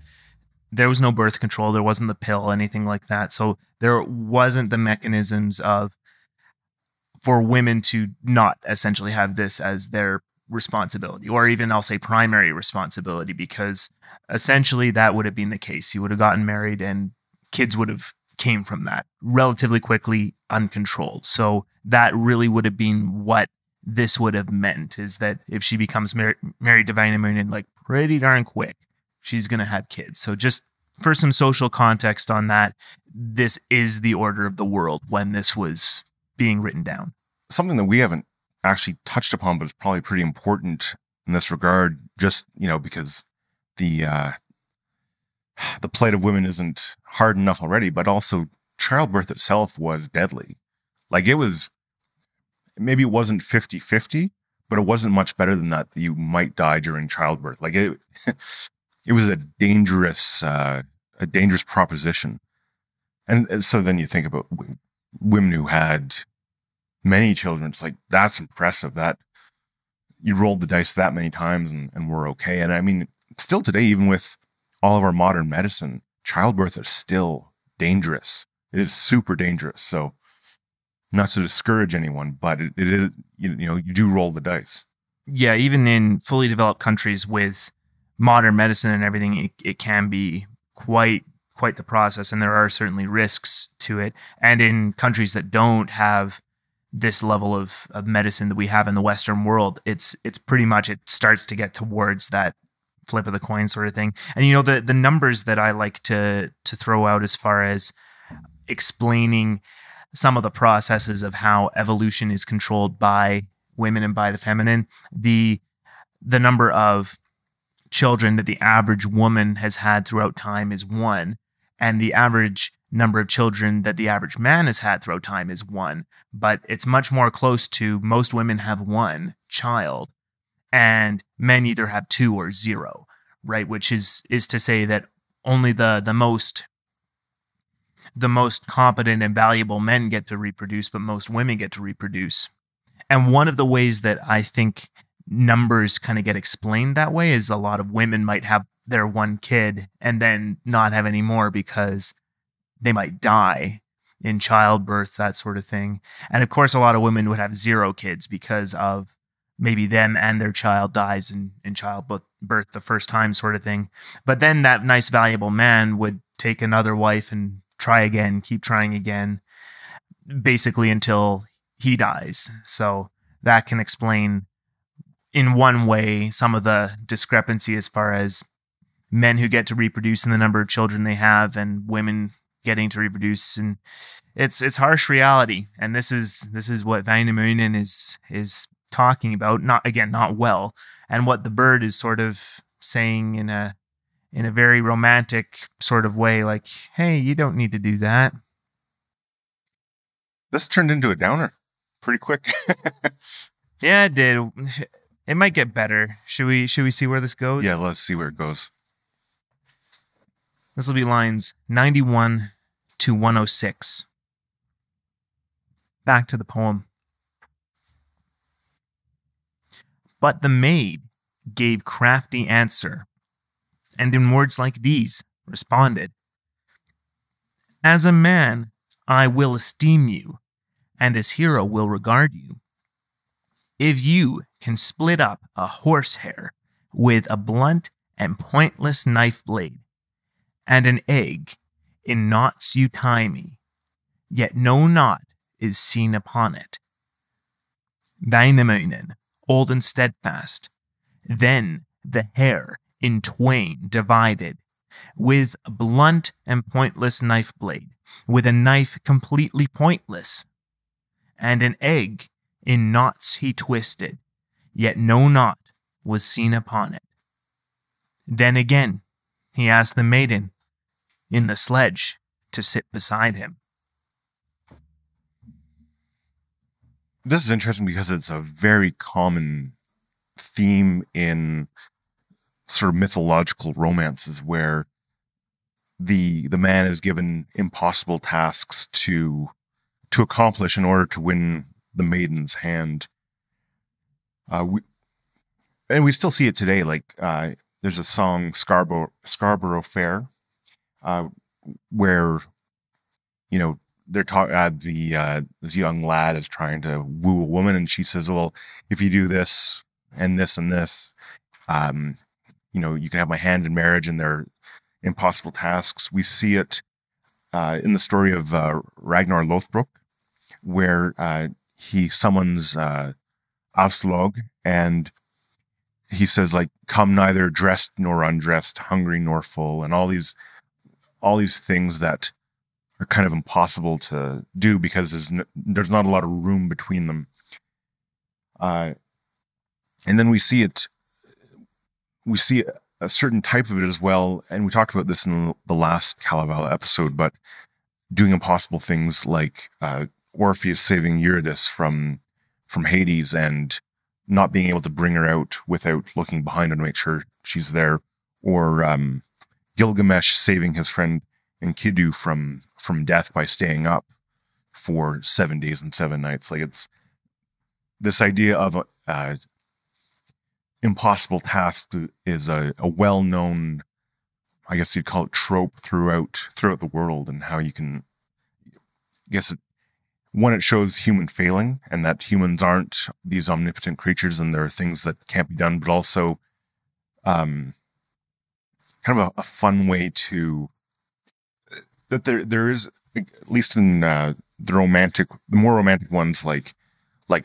there was no birth control. There wasn't the pill, anything like that. So there wasn't the mechanisms for women to not essentially have this as their responsibility, or even I'll say primary responsibility, because essentially that would have been the case. You would have gotten married and kids would have came from that relatively quickly, uncontrolled. So that really would have been what this would have meant, is that if she becomes married to Väinämöinen, like pretty darn quick, she's going to have kids. So just for some social context on that, this is the order of the world when this was being written down. Something that we haven't actually touched upon, but it's probably pretty important in this regard, just, you know, because the plight of women isn't hard enough already, but also childbirth itself was deadly. Like, it was, maybe it wasn't 50-50, but it wasn't much better than that. You might die during childbirth. Like, it was a dangerous proposition. And so then you think about women who had many children. It's like, that's impressive that you rolled the dice that many times and we're okay. And I mean, still today, even with all of our modern medicine, childbirth is still dangerous. It is super dangerous. So not to discourage anyone, but it is, you know, you do roll the dice. Yeah, even in fully developed countries with modern medicine and everything, it can be quite the process, and there are certainly risks to it. And in countries that don't have this level of medicine that we have in the Western world, it's pretty much, it starts to get towards that flip of the coin sort of thing. And, you know, the numbers that I like to throw out as far as explaining some of the processes of how evolution is controlled by women and by the feminine, the number of children that the average woman has had throughout time is 1, and the average number of children that the average man has had throughout time is 1, but it's much more close to most women have 1 child and men either have 2 or 0, right? Which is to say that only the most competent and valuable men get to reproduce, but most women get to reproduce. And one of the ways that I think numbers kind of get explained that way is a lot of women might have their 1 kid and then not have any more because they might die in childbirth, that sort of thing. And of course, a lot of women would have 0 kids because of maybe them and their child dies in childbirth the first time, sort of thing. But then that nice, valuable man would take another wife and try again, keep trying again, basically until he dies. So that can explain in one way some of the discrepancy as far as men who get to reproduce and the number of children they have and women getting to reproduce. And it's harsh reality. And this is what Väinämöinen is talking about. Not well. And what the bird is sort of saying in a very romantic sort of way, like, hey, you don't need to do that. This turned into a downer pretty quick. Yeah, it did. It might get better. Should we see where this goes? Yeah, let's see where it goes. This will be lines 91 to 106. Back to the poem. But the maid gave crafty answer, and in words like these responded, as a man I will esteem you, and as hero will regard you, if you can split up a horsehair with a blunt and pointless knife blade, and an egg in knots you tie me, yet no knot is seen upon it. Väinämöinen, old and steadfast, then the hair in twain divided, with a blunt and pointless knife blade, with a knife completely pointless, and an egg in knots he twisted, yet no knot was seen upon it. Then again he asked the maiden in the sledge to sit beside him. This is interesting because it's a very common theme in sort of mythological romances, where the man is given impossible tasks to to accomplish in order to win the maiden's hand. We still see it today. Like there's a song, Scarborough Fair, where they're talking. This young lad is trying to woo a woman, and she says, "Well, if you do this and this and this, you can have my hand in marriage." And they're impossible tasks. We see it in the story of Ragnar Lothbrok, where he summons Aslaug, and he says, like, come neither dressed nor undressed, hungry nor full, and all these things that are kind of impossible to do because there's not a lot of room between them. And then we see a certain type of it as well, and we talked about this in the last Kalevala episode, but doing impossible things like Orpheus saving Eurydice from Hades and not being able to bring her out without looking behind her to make sure she's there, or Gilgamesh saving his friend Enkidu from death by staying up for 7 days and 7 nights. Like, it's this idea of impossible task is a well-known, I guess you'd call it, trope throughout the world, and how you can, I guess, it shows human failing and that humans aren't these omnipotent creatures and there are things that can't be done, but also kind of a fun way to, that there is, at least in the more romantic ones like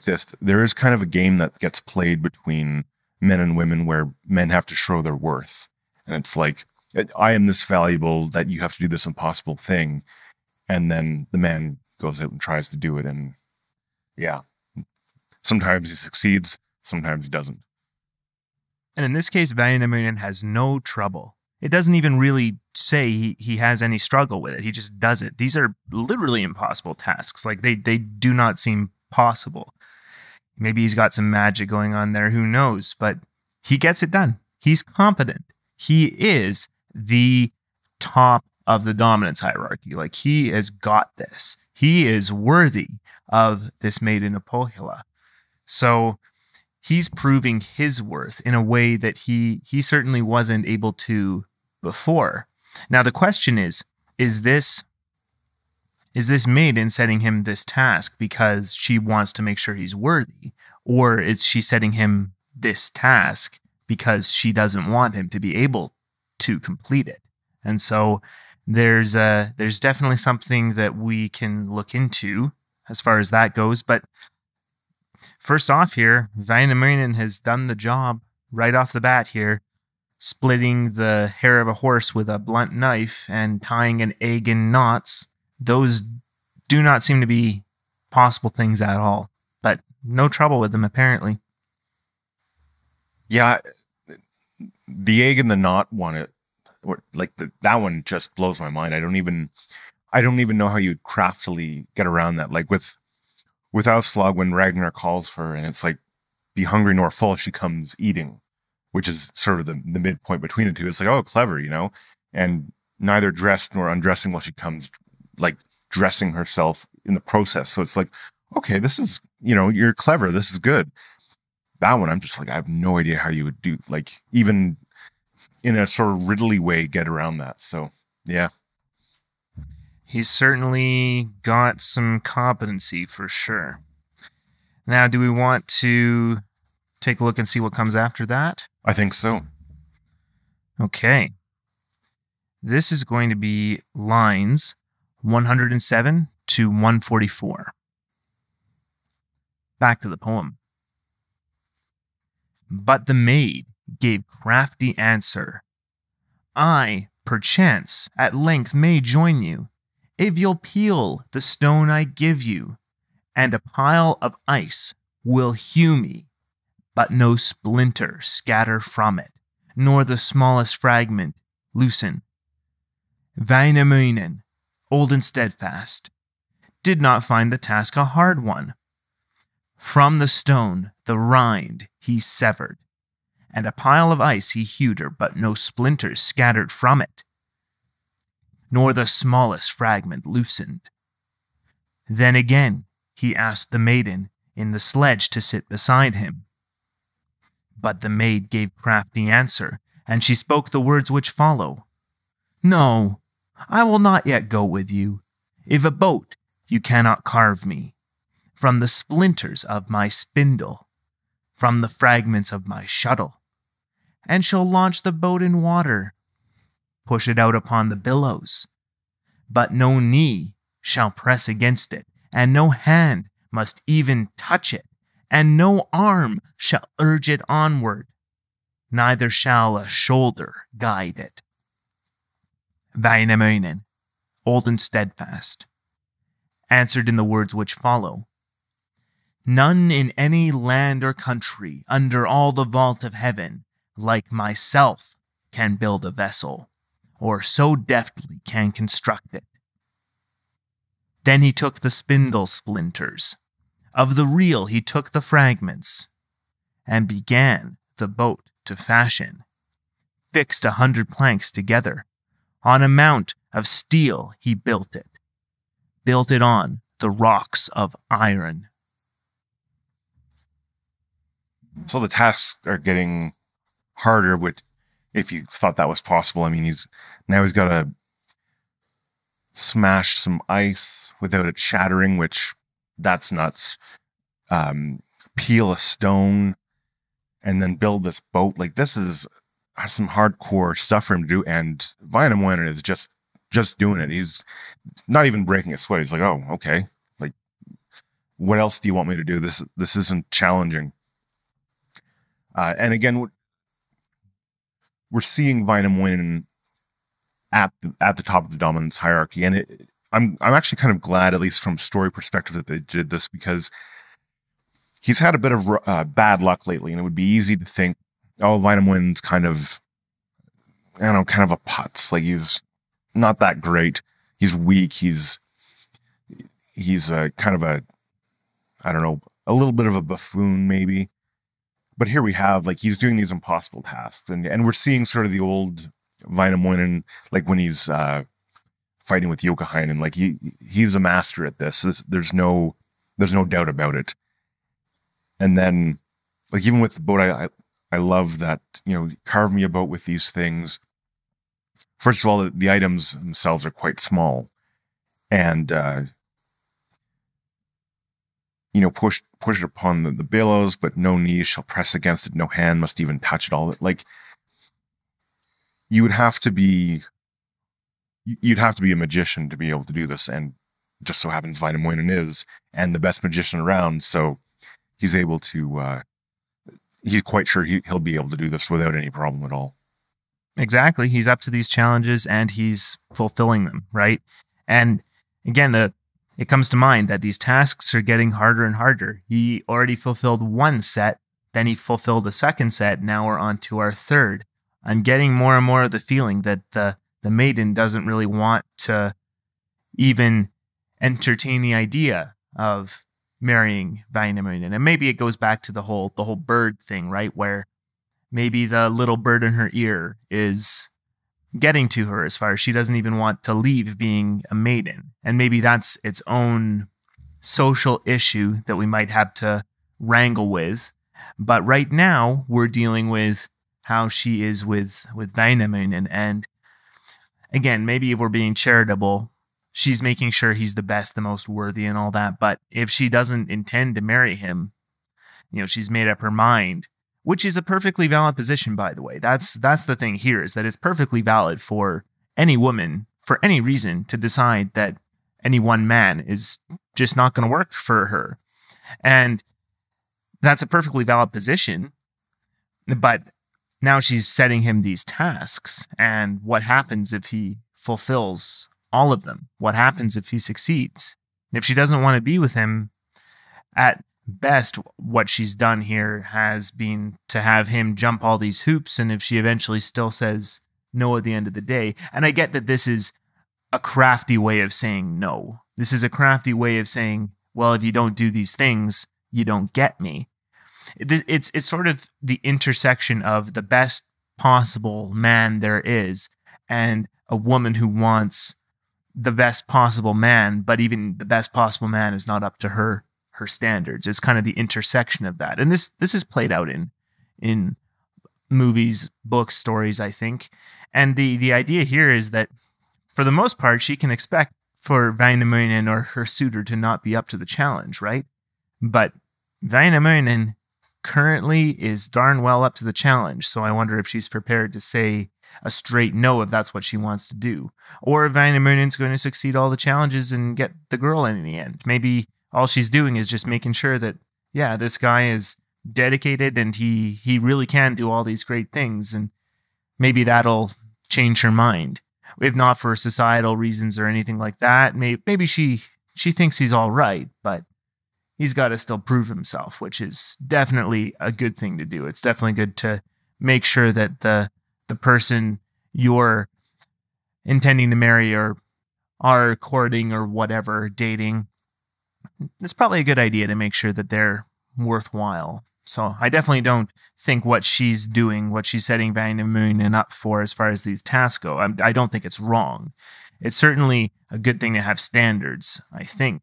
this, there is kind of a game that gets played between men and women where men have to show their worth, and it's like, I am this valuable that you have to do this impossible thing, and then the man goes out and tries to do it, and yeah, sometimes he succeeds, sometimes he doesn't. And in this case, Väinämöinen has no trouble. It doesn't even really say he has any struggle with it. He just does it. These are literally impossible tasks. Like, they do not seem possible. Maybe he's got some magic going on there, who knows? But he gets it done. He's competent. He is the top of the dominance hierarchy. Like, he has got this. He is worthy of this maiden of Pohjola. So he's proving his worth in a way that he certainly wasn't able to before. Now, the question is this maiden setting him this task because she wants to make sure he's worthy? Or is she setting him this task because she doesn't want him to be able to complete it? And so there's definitely something that we can look into as far as that goes. But first off here, Väinämöinen has done the job right off the bat here, splitting the hair of a horse with a blunt knife and tying an egg in knots. Those do not seem to be possible things at all, but no trouble with them, apparently. Yeah, the egg and the knot one, that one just blows my mind. I don't even know how you'd craftily get around that. Like with Aslaug, when Ragnar calls for her, and it's like, be hungry nor full, she comes eating, which is sort of the midpoint between the two. It's like, oh, clever, and neither dressed nor undressing while she comes, like, dressing herself in the process. So it's like, okay, this is, you're clever, this is good. That one, I'm just like, I have no idea how you would do, like, even in a sort of riddly way, get around that. So, yeah. He's certainly got some competency for sure. Now, do we want to take a look and see what comes after that? I think so. Okay. This is going to be lines 107 to 144. Back to the poem. But the maid gave crafty answer. I, perchance, at length may join you, if you'll peel the stone I give you, and a pile of ice will hew me, but no splinter scatter from it, nor the smallest fragment loosen. Väinämöinen, old and steadfast, did not find the task a hard one. From the stone the rind he severed, and a pile of ice he hewed her, but no splinters scattered from it, nor the smallest fragment loosened. Then again he asked the maiden in the sledge to sit beside him. But the maid gave crafty answer, and she spoke the words which follow. No, I will not yet go with you. If a boat, you cannot carve me. From the splinters of my spindle, from the fragments of my shuttle, and shall launch the boat in water, push it out upon the billows. But no knee shall press against it, and no hand must even touch it, and no arm shall urge it onward, neither shall a shoulder guide it. Väinämöinen, old and steadfast, answered in the words which follow. None in any land or country, under all the vault of heaven, like myself, can build a vessel, or so deftly can construct it. Then he took the spindle splinters. Of the reel he took the fragments, and began the boat to fashion. Fixed 100 planks together, on a mount of steel he built it. Built it on the rocks of iron. So the tasks are getting harder, which, if you thought that was possible, I mean, he's got to smash some ice without it shattering, which that's nuts. Peel a stone and then build this boat. Like, this is some hardcore stuff for him to do, and Väinämöinen is just doing it. He's not even breaking a sweat. He's like, oh, okay. Like, what else do you want me to do? This isn't challenging. And again, we're seeing Väinämöinen at the top of the dominance hierarchy, and I'm actually kind of glad, at least from story perspective, that they did this, because he's had a bit of bad luck lately, and it would be easy to think, oh, Väinämöinen's kind of, I don't know, kind of a putz. Like, he's not that great. He's weak. He's a kind of a, I don't know, a little bit of a buffoon maybe. But here we have, like, he's doing these impossible tasks, and we're seeing sort of the old Väinämöinen, like when he's fighting with Joukahainen, like he's a master at this. There's no doubt about it. And then, like, even with the boat, I love that, you know, carve me a boat with these things. First of all, the items themselves are quite small, and you know, push it upon the billows, but no knee shall press against it, no hand must even touch it. All like, you'd have to be a magician to be able to do this, and just so happens Väinämöinen is, and the best magician around, so he's able to he's quite sure he'll be able to do this without any problem at all. Exactly. He's up to these challenges and he's fulfilling them, right? And again, it comes to mind that these tasks are getting harder and harder. He already fulfilled one set, then he fulfilled a second set, now we're on to our third. I'm getting more and more of the feeling that the maiden doesn't really want to even entertain the idea of marrying Väinämöinen. And maybe it goes back to the whole bird thing, right? Where maybe the little bird in her ear is getting to her as far as she doesn't even want to leave being a maiden. And maybe that's its own social issue that we might have to wrangle with. But right now we're dealing with how she is with Väinämöinen. And again, maybe if we're being charitable, she's making sure he's the best, the most worthy and all that. But if she doesn't intend to marry him, you know, she's made up her mind, which is a perfectly valid position, by the way. That's the thing here, is that it's perfectly valid for any woman, for any reason, to decide that any one man is just not going to work for her. And that's a perfectly valid position. But now she's setting him these tasks, and what happens if he fulfills all of them? What happens if he succeeds? And if she doesn't want to be with him, at best, what she's done here has been to have him jump all these hoops, and if she eventually still says no at the end of the day, and I get that this is a crafty way of saying no. This is a crafty way of saying, well, if you don't do these things, you don't get me. It's sort of the intersection of the best possible man there is and a woman who wants the best possible man, but even the best possible man is not up to her standards. It's kind of the intersection of that. And this is played out in movies, books, stories, I think. And the idea here is that for the most part, she can expect for Väinämöinen or her suitor to not be up to the challenge, right? But Väinämöinen currently is darn well up to the challenge. So I wonder if she's prepared to say a straight no if that's what she wants to do. Or Väinämöinen's going to succeed all the challenges and get the girl in the end. Maybe all she's doing is just making sure that, yeah, this guy is dedicated and he really can do all these great things. And maybe that'll change her mind. If not for societal reasons or anything like that, maybe she thinks he's all right, but he's got to still prove himself, which is definitely a good thing to do. It's definitely good to make sure that the person you're intending to marry or are courting or whatever, dating, it's probably a good idea to make sure that they're worthwhile. So I definitely don't think what she's doing, what she's setting Väinämöinen up for as far as these tasks go, I don't think it's wrong. It's certainly a good thing to have standards, I think.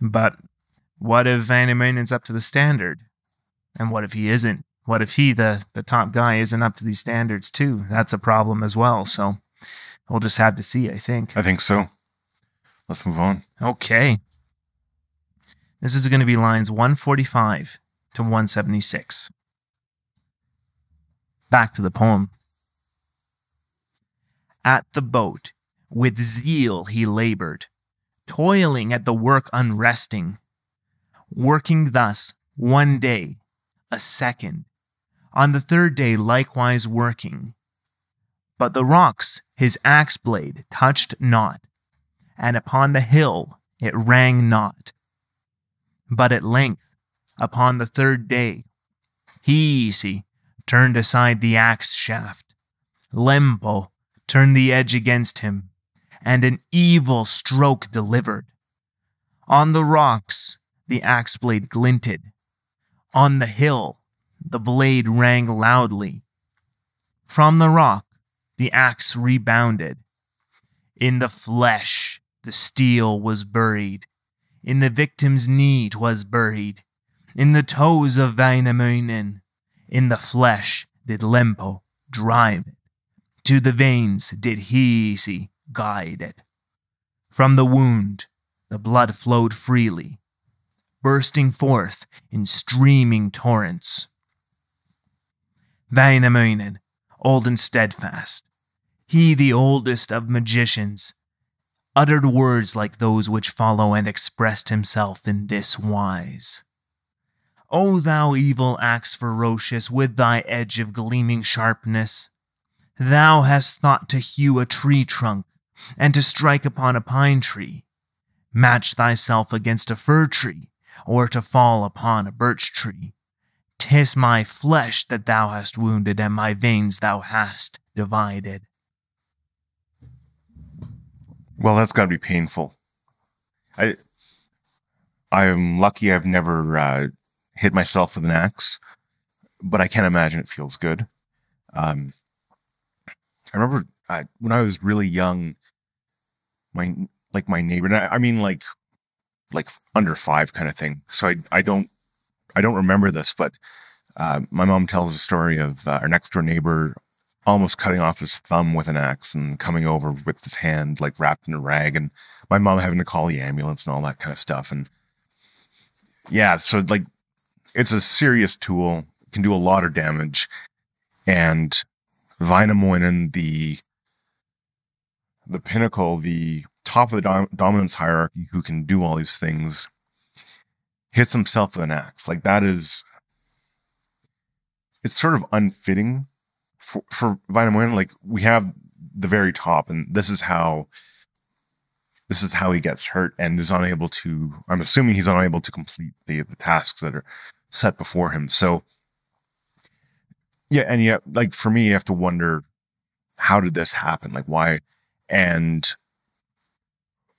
But what if Väinämöinen's up to the standard? And what if he isn't? What if he, the top guy, isn't up to these standards too? That's a problem as well. So we'll just have to see, I think. I think so. Let's move on. Okay. This is going to be lines 145 to 176. Back to the poem. At the boat, with zeal he labored, toiling at the work unresting. Working thus, one day, a second, on the third day likewise working. But the rocks his axe blade touched not, and upon the hill it rang not. But at length, upon the third day, Hiisi turned aside the axe shaft. Lempo turned the edge against him, and an evil stroke delivered. On the rocks the axe blade glinted. On the hill the blade rang loudly. From the rock the axe rebounded. In the flesh the steel was buried. In the victim's knee 'twas buried. In the toes of Väinämöinen, in the flesh did Lempo drive it, to the veins did Hiisi guide it. From the wound the blood flowed freely, bursting forth in streaming torrents. Väinämöinen, old and steadfast, he the oldest of magicians, uttered words like those which follow and expressed himself in this wise. O thou evil axe ferocious, with thy edge of gleaming sharpness, thou hast thought to hew a tree trunk, and to strike upon a pine tree. Match thyself against a fir tree, or to fall upon a birch tree. 'Tis my flesh that thou hast wounded, and my veins thou hast divided. Well, that's got to be painful. I'm lucky I've never hit myself with an axe, but I can't imagine it feels good. I remember when I was really young, my neighbor, and I mean like under five kind of thing. So I don't remember this, but my mom tells the story of our next door neighbor almost cutting off his thumb with an axe and coming over with his hand like wrapped in a rag, and my mom having to call the ambulance and all that kind of stuff. And yeah, so like, it's a serious tool, can do a lot of damage. And Väinämöinen, the pinnacle, the top of the dominance hierarchy, who can do all these things, hits himself with an axe. Like, that is, it's sort of unfitting for Väinämöinen. Like, we have the very top, and this is how he gets hurt and is unable to, I'm assuming he's unable to complete the tasks that are set before him. So yeah, and yeah, like for me, you have to wonder, how did this happen? Like, why? And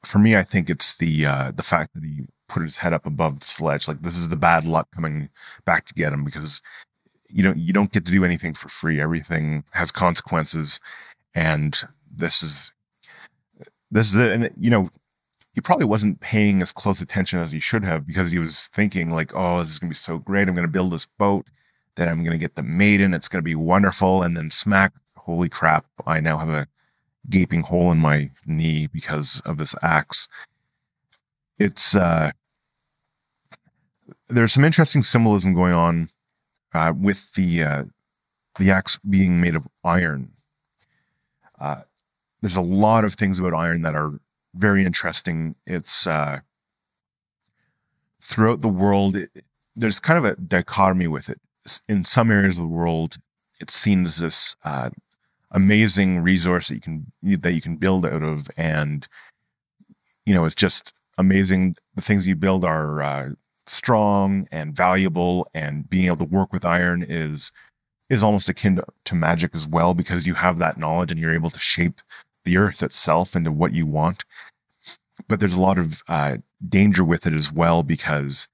for me, I think it's the fact that he put his head up above the sledge. Like, this is the bad luck coming back to get him, because you don't get to do anything for free. Everything has consequences, and this is This is it. And, you know, he probably wasn't paying as close attention as he should have, because he was thinking like, oh, this is going to be so great. I'm going to build this boat. Then I'm going to get the maiden. It's going to be wonderful. And then smack, holy crap, I now have a gaping hole in my knee because of this axe. It's, there's some interesting symbolism going on with the axe being made of iron. There's a lot of things about iron that are very interesting. It's throughout the world, there's kind of a dichotomy with it. In some areas of the world, it's seen as this amazing resource that you can build out of, and you know, it's just amazing. The things you build are strong and valuable, and being able to work with iron is almost akin to magic as well, because you have that knowledge and you're able to shape the earth itself into what you want. But there's a lot of danger with it as well, because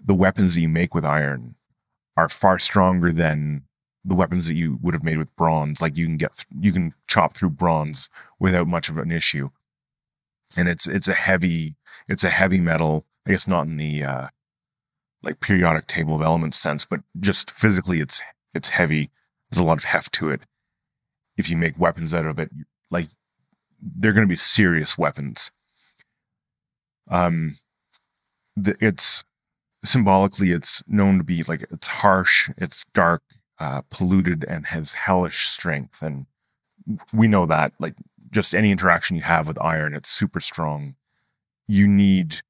the weapons that you make with iron are far stronger than the weapons that you would have made with bronze. Like you can chop through bronze without much of an issue, and it's a heavy metal. I guess not in the like periodic table of elements sense, but just physically it's heavy. There's a lot of heft to it. If you make weapons out of it, like they're going to be serious weapons. It's symbolically, it's known to be like, it's harsh, it's dark, polluted, and has hellish strength. And we know that, like, just any interaction you have with iron, it's super strong. You need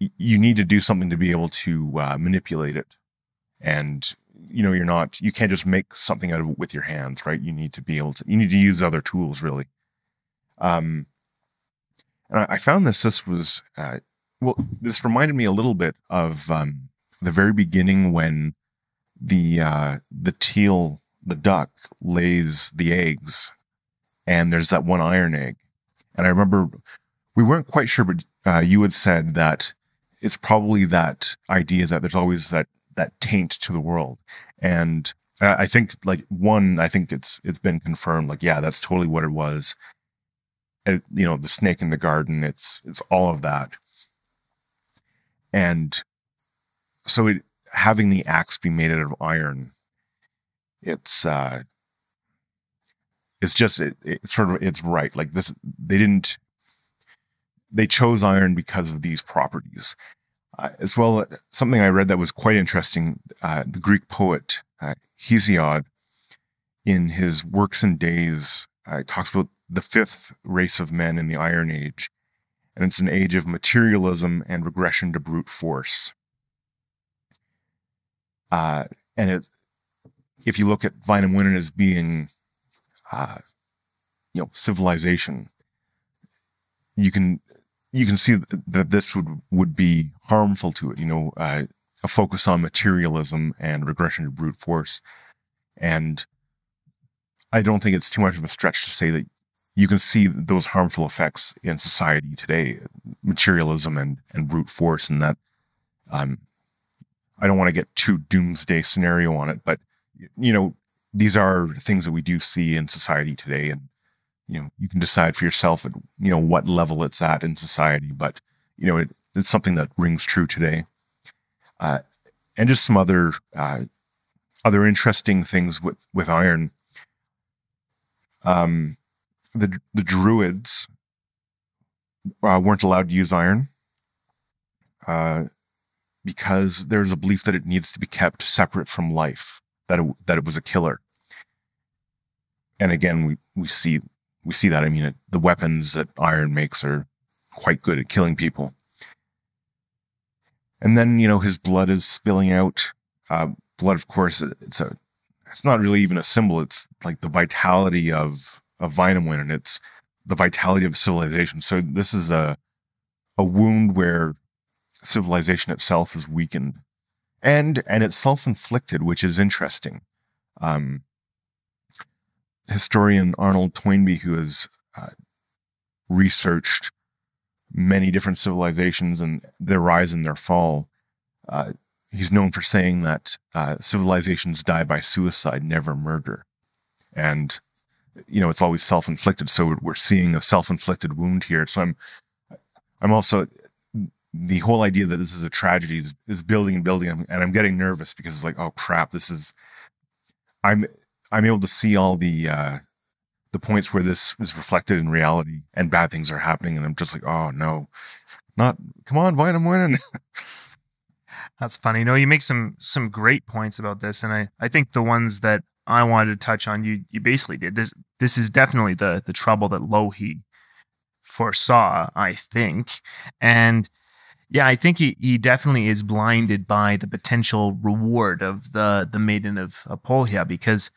to do something to be able to manipulate it. And, you know, you can't just make something out of it with your hands, right? You need to use other tools, really. And I found this was, well, this reminded me a little bit of the very beginning when the teal, the duck, lays the eggs, and there's that one iron egg. And I remember we weren't quite sure, but you had said that it's probably that idea that there's always that taint to the world. And I think, like, I think it's been confirmed. Like, yeah, that's totally what it was. You know, the snake in the garden. It's all of that. And so having the axe be made out of iron, it's right. Like this, they chose iron because of these properties. As well, something I read that was quite interesting, the Greek poet Hesiod, in his Works and Days, talks about the fifth race of men in the Iron Age. And it's an age of materialism and regression to brute force. And if you look at Väinämöinen as being, you know, civilization, you can see that this would be harmful to it. You know, a focus on materialism and regression to brute force. And I don't think it's too much of a stretch to say that you can see those harmful effects in society today, materialism and brute force, and that I don't want to get too doomsday scenario on it, but, you know, these are things that we do see in society today, and, you know, you can decide for yourself at, you know, what level it's at in society, but, you know, it's something that rings true today. And just some other interesting things with iron. The Druids weren't allowed to use iron because there's a belief that it needs to be kept separate from life, that it was a killer. And again, we see that. I mean, the weapons that iron makes are quite good at killing people. And then, you know, his blood is spilling out. Blood, of course, it's not really even a symbol. It's like the vitality of Väinämöinen, and it's the vitality of civilization. So this is a wound where civilization itself is weakened, and it's self-inflicted, which is interesting. Historian Arnold Toynbee, who has researched many different civilizations and their rise and their fall, he's known for saying that civilizations die by suicide, never murder. And you know, it's always self-inflicted. So we're seeing a self-inflicted wound here. So I'm also, the whole idea that this is a tragedy is building and building, and I'm getting nervous because it's like, oh crap, this is, I'm able to see all the points where this is reflected in reality and bad things are happening, and I'm just like, oh no, not, come on, Väinämöinen. That's funny. No, you make some great points about this, and I think the ones that I wanted to touch on, you basically did. This is definitely the trouble that Lohi foresaw, I think. And yeah, I think he definitely is blinded by the potential reward of the Maiden of Apulia, because,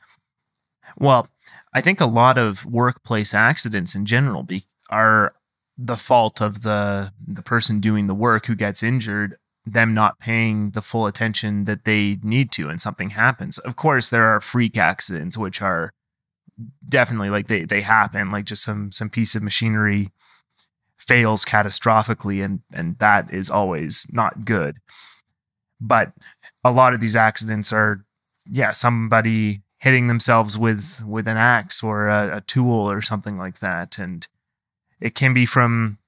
well, I think a lot of workplace accidents in general are the fault of the person doing the work who gets injured, them not paying the full attention that they need to, and something happens. Of course, there are freak accidents, which are definitely like they happen, like just some piece of machinery fails catastrophically, and that is always not good. But a lot of these accidents are, yeah, somebody hitting themselves with an axe or a tool or something like that. And it can be from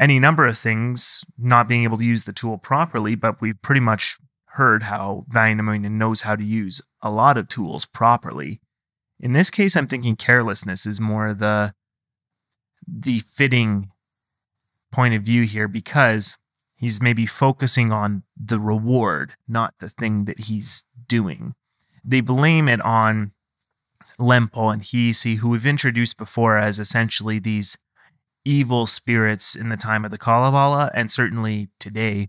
any number of things, not being able to use the tool properly, but we've pretty much heard how Väinämöinen knows how to use a lot of tools properly. In this case, I'm thinking carelessness is more the fitting point of view here, because he's maybe focusing on the reward, not the thing that he's doing. They blame it on Lempo and Hiisi, who we've introduced before as essentially these evil spirits in the time of the Kalevala, and certainly today,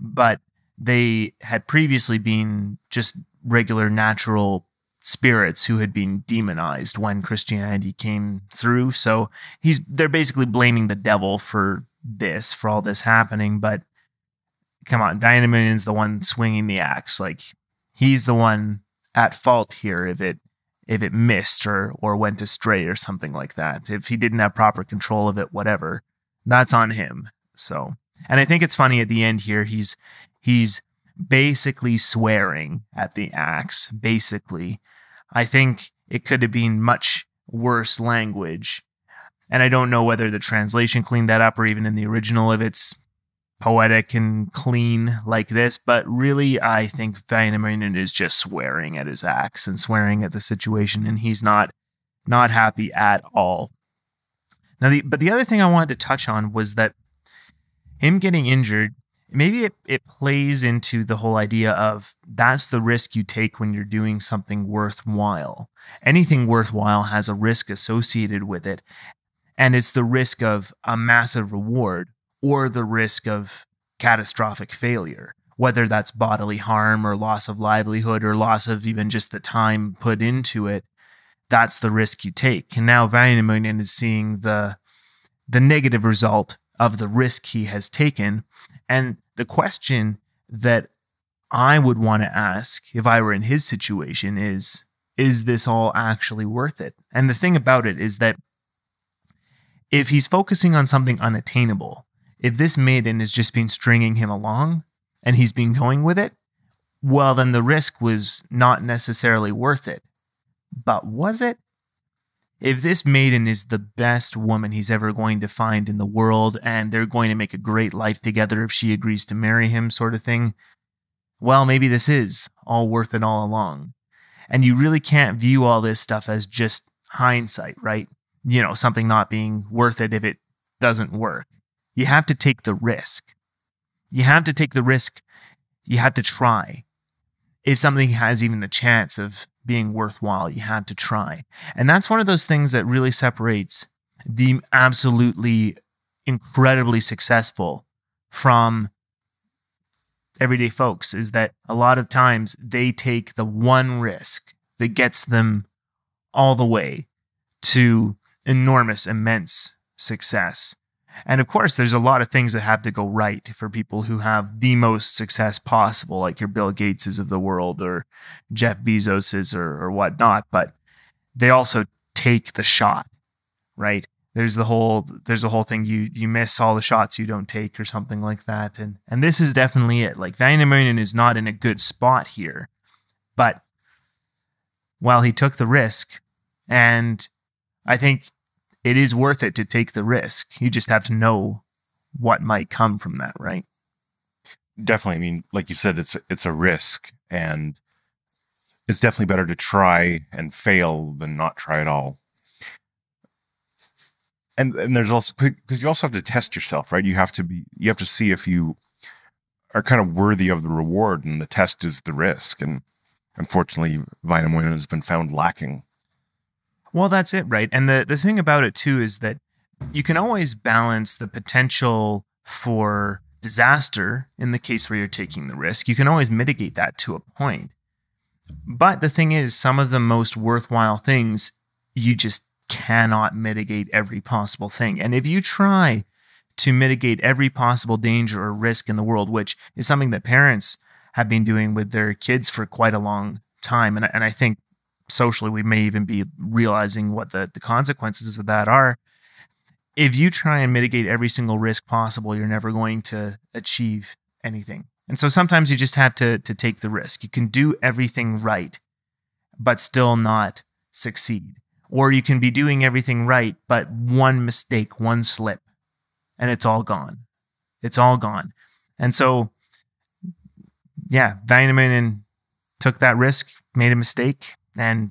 but they had previously been just regular natural spirits who had been demonized when Christianity came through. So they're basically blaming the devil for all this happening. But come on, Väinämöinen's the one swinging the axe. Like, he's the one at fault here if it missed or went astray or something like that. If he didn't have proper control of it, whatever, that's on him. So, and I think it's funny at the end here, he's basically swearing at the axe, basically. I think it could have been much worse language. And I don't know whether the translation cleaned that up, or even in the original, if it's poetic and clean like this, but really I think Väinämöinen is just swearing at his axe and swearing at the situation, and he's not happy at all. Now, but the other thing I wanted to touch on was that him getting injured, maybe it plays into the whole idea of that's the risk you take when you're doing something worthwhile. Anything worthwhile has a risk associated with it, and it's the risk of a massive reward, or the risk of catastrophic failure, whether that's bodily harm or loss of livelihood or loss of even just the time put into it. That's the risk you take. And now Väinämöinen is seeing the negative result of the risk he has taken. And the question that I would want to ask if I were in his situation is this all actually worth it? And the thing about it is that if he's focusing on something unattainable, if this maiden is just been stringing him along and he's been going with it, well, then the risk was not necessarily worth it. But was it? If this maiden is the best woman he's ever going to find in the world, and they're going to make a great life together if she agrees to marry him, sort of thing, well, maybe this is all worth it all along. And you really can't view all this stuff as just hindsight, right? You know, something not being worth it if it doesn't work. You have to take the risk. You have to take the risk. You have to try. If something has even the chance of being worthwhile, you have to try. And that's one of those things that really separates the absolutely incredibly successful from everyday folks, is that a lot of times they take the one risk that gets them all the way to enormous, immense success. And of course, there's a lot of things that have to go right for people who have the most success possible, like your Bill Gateses of the world or Jeff Bezoses or whatnot. But they also take the shot, right? There's the whole thing, you miss all the shots you don't take or something like that. And this is definitely it. Like, Väinämöinen is not in a good spot here, but well, he took the risk, and I think it is worth it to take the risk. You just have to know what might come from that, right? Definitely. I mean, like you said, it's a risk, and it's definitely better to try and fail than not try at all. And there's also, because you also have to test yourself, right? You have to see if you are kind of worthy of the reward, and the test is the risk. And unfortunately, Väinämöinen has been found lacking. Well, that's it, right? And the thing about it too is that you can always balance the potential for disaster in the case where you're taking the risk. You can always mitigate that to a point. But the thing is, some of the most worthwhile things, you just cannot mitigate every possible thing. And if you try to mitigate every possible danger or risk in the world, which is something that parents have been doing with their kids for quite a long time, and I think socially we may even be realizing what the consequences of that are. If you try and mitigate every single risk possible, you're never going to achieve anything. And so sometimes you just have to take the risk. You can do everything right, but still not succeed. Or you can be doing everything right, but one mistake, one slip, and it's all gone. It's all gone. And so, yeah, Väinämöinen took that risk, made a mistake, and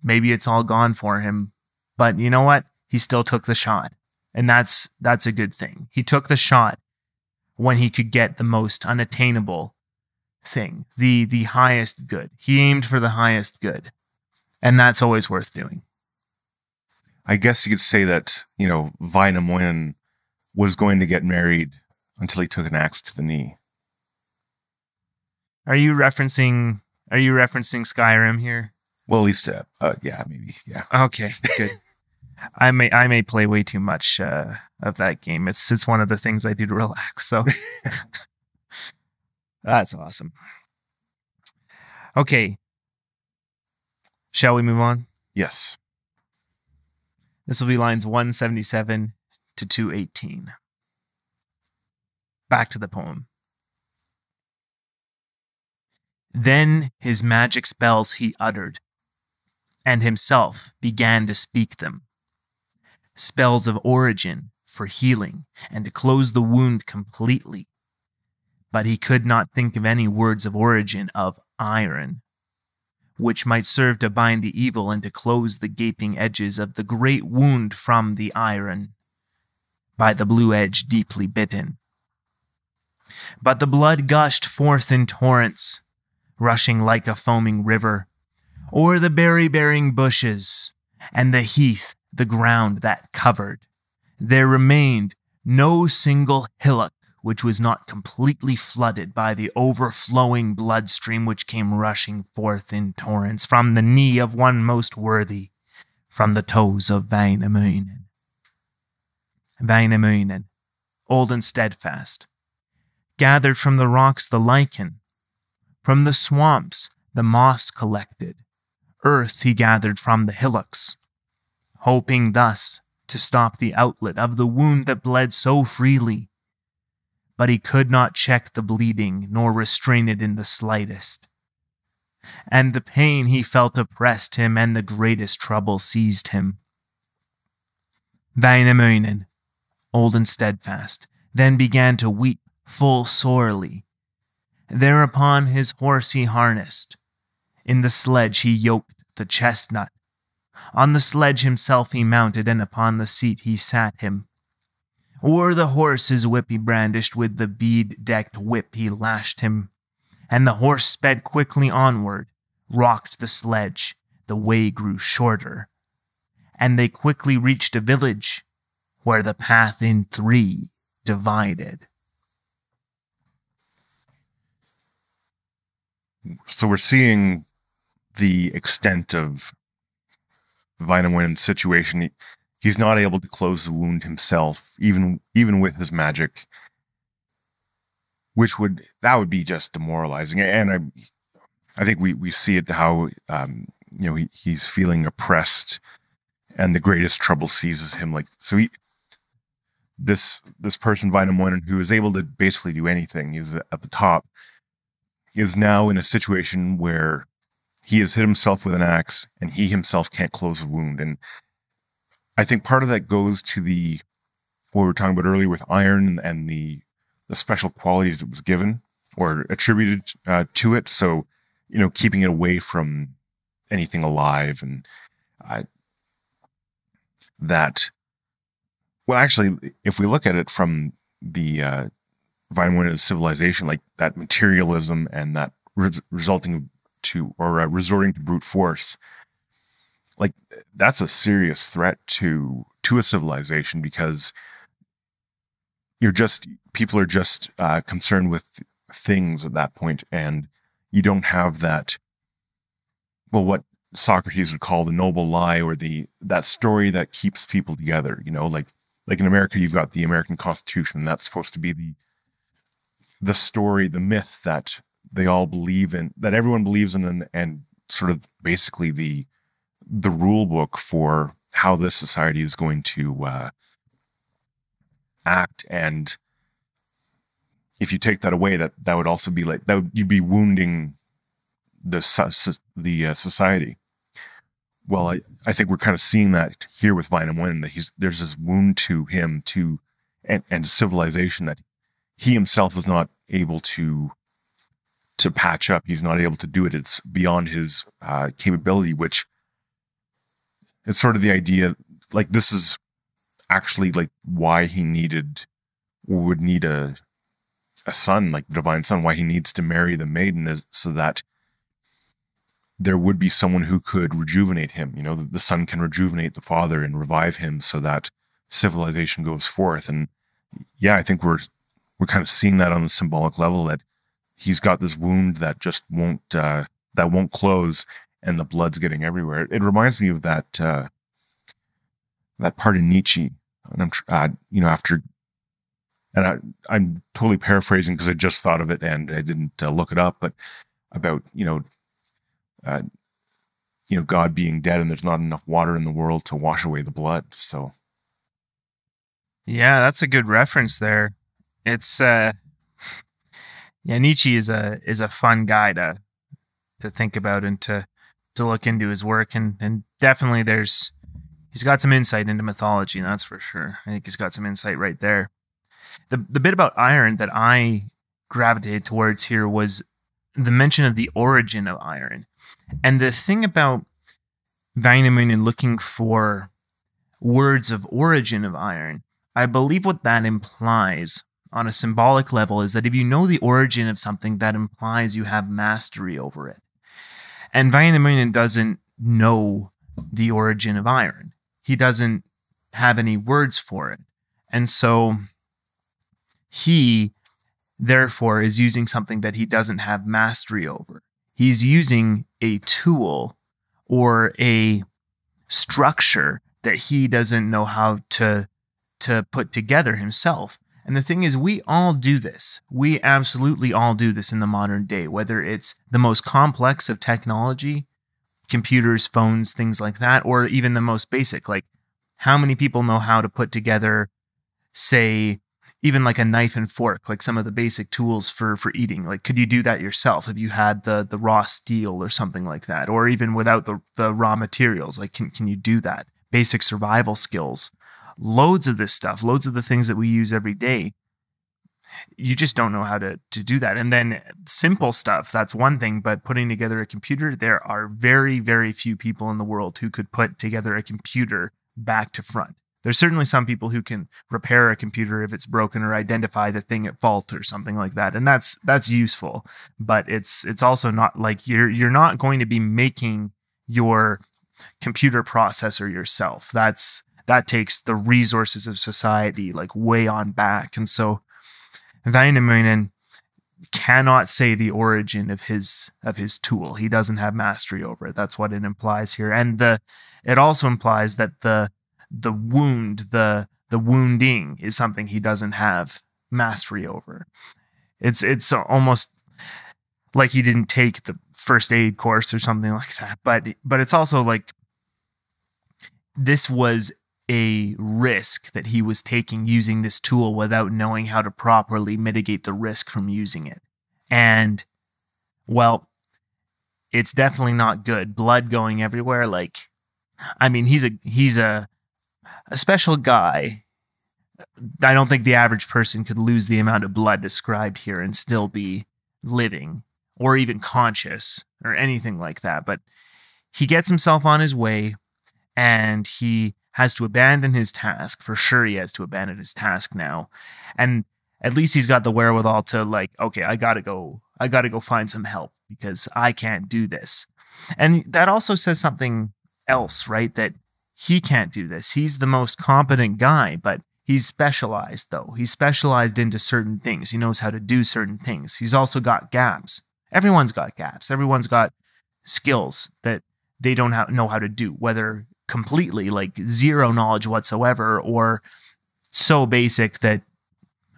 maybe it's all gone for him. But you know what? He still took the shot. And that's a good thing. He took the shot when he could get the most unattainable thing, the highest good. He aimed for the highest good. And that's always worth doing. I guess you could say that, you know, Väinämöinen was going to get married until he took an axe to the knee. Are you referencing Skyrim here? Well, at least yeah, maybe, yeah. Okay, good. I may play way too much of that game. It's one of the things I do to relax. So that's awesome. Okay, shall we move on? Yes. This will be lines 177 to 218. Back to the poem. Then his magic spells he uttered, and himself began to speak them. Spells of origin for healing and to close the wound completely. But he could not think of any words of origin of iron, which might serve to bind the evil and to close the gaping edges of the great wound from the iron, by the blue edge deeply bitten. But the blood gushed forth in torrents, rushing like a foaming river, o'er the berry-bearing bushes, and the heath, the ground that covered. There remained no single hillock which was not completely flooded by the overflowing bloodstream which came rushing forth in torrents from the knee of one most worthy, from the toes of Väinämöinen. Väinämöinen, old and steadfast, gathered from the rocks the lichen, from the swamps the moss collected, earth he gathered from the hillocks, hoping thus to stop the outlet of the wound that bled so freely. But he could not check the bleeding, nor restrain it in the slightest. And the pain he felt oppressed him, and the greatest trouble seized him. Väinämöinen, old and steadfast, then began to weep full sorely. Thereupon his horse he harnessed. In the sledge he yoked the chestnut. On the sledge himself he mounted, and upon the seat he sat him. O'er the horse his whip he brandished, with the bead-decked whip he lashed him. And the horse sped quickly onward, rocked the sledge, the way grew shorter. And they quickly reached a village, where the path in three divided. So we're seeing the extent of Väinämöinen's situation. He's not able to close the wound himself, even with his magic, that would be just demoralizing. And I think we see it how you know, he's feeling oppressed, and the greatest trouble seizes him. Like, so this person Väinämöinen, who is able to basically do anything, is at the top, is now in a situation where he has hit himself with an axe, and he himself can't close the wound. And I think part of that goes to the what we were talking about earlier with iron and the special qualities it was given or attributed to it. So, you know, keeping it away from anything alive and that. Well, actually, if we look at it from the Väinämöinen civilization, like that materialism and that resulting to or resorting to brute force, like that's a serious threat to a civilization because people are just concerned with things at that point, and you don't have that. Well, what Socrates would call the noble lie or that story that keeps people together, you know, like in America, you've got the American Constitution. That's supposed to be the story, the myth that they all believe in, that everyone believes in, and sort of basically the rule book for how this society is going to act. And if you take that away, that would also be like, you'd be wounding the society. Well, I think we're kind of seeing that here with Väinämöinen, that there's this wound to him and civilization that he himself is not able to patch up. He's not able to do it. It's beyond his capability, which it's sort of the idea, like this is actually like why he would need a son, like the divine son, why he needs to marry the maiden is so that there would be someone who could rejuvenate him. You know, the son can rejuvenate the father and revive him so that civilization goes forth. And yeah, I think we're kind of seeing that on the symbolic level, that he's got this wound that just won't close, and the blood's getting everywhere. It reminds me of that part in Nietzsche, and I'm totally paraphrasing because I just thought of it and I didn't look it up, but about, you know, God being dead and there's not enough water in the world to wash away the blood. So yeah, that's a good reference there. It's Nietzsche is a fun guy to think about and to look into his work, and definitely he's got some insight into mythology, that's for sure. I think he's got some insight right there. The bit about iron that I gravitated towards here was the mention of the origin of iron. And the thing about Väinämöinen looking for words of origin of iron, I believe what that implies on a symbolic level is that if you know the origin of something, that implies you have mastery over it. And Väinämöinen doesn't know the origin of iron. He doesn't have any words for it. And so he, therefore, is using something that he doesn't have mastery over. He's using a tool or a structure that he doesn't know how to put together himself. And the thing is, we all do this. We absolutely all do this in the modern day, whether it's the most complex of technology, computers, phones, things like that, or even the most basic. Like, how many people know how to put together, say, even like a knife and fork, like some of the basic tools for eating? Like, could you do that yourself if you had the raw steel or something like that? Or even without the raw materials, like can you do that? Basic survival skills. Loads of this stuff, loads of the things that we use every day, you just don't know how to do that. And then simple stuff, that's one thing, but putting together a computer, there are very, very few people in the world who could put together a computer back to front. There's certainly some people who can repair a computer if it's broken or identify the thing at fault or something like that. And that's useful, but it's also not like you're not going to be making your computer processor yourself. That takes the resources of society like way on back. And so Väinämöinen cannot say the origin of his tool. He doesn't have mastery over it. That's what it implies here. And it also implies that the wound, the wounding is something he doesn't have mastery over. It's almost like he didn't take the first aid course or something like that. But it's also like this was a risk that he was taking using this tool without knowing how to properly mitigate the risk from using it. And well, it's definitely not good. Blood going everywhere. Like, I mean, he's a a special guy. I don't think the average person could lose the amount of blood described here and still be living or even conscious or anything like that. But he gets himself on his way, and he has to abandon his task. For sure, he has to abandon his task now. And at least he's got the wherewithal to, like, okay, I gotta go find some help because I can't do this. And that also says something else, right? That he can't do this. He's the most competent guy, but he's specialized, though. He's specialized into certain things. He knows how to do certain things. He's also got gaps. Everyone's got gaps. Everyone's got skills that they don't know how to do, whether completely, like zero knowledge whatsoever, or so basic that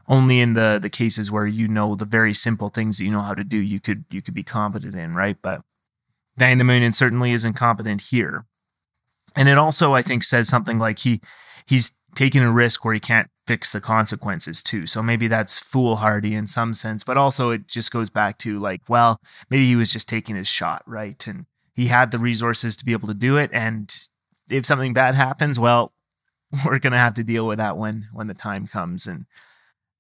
only in the cases where you know the very simple things that you know how to do, you could be competent in, right? But Väinämöinen certainly isn't competent here. And it also, I think, says something like he's taking a risk where he can't fix the consequences too. So maybe that's foolhardy in some sense, but also it just goes back to, like, well, maybe he was just taking his shot, right? And he had the resources to be able to do it. And if something bad happens, well, we're going to have to deal with that when the time comes. And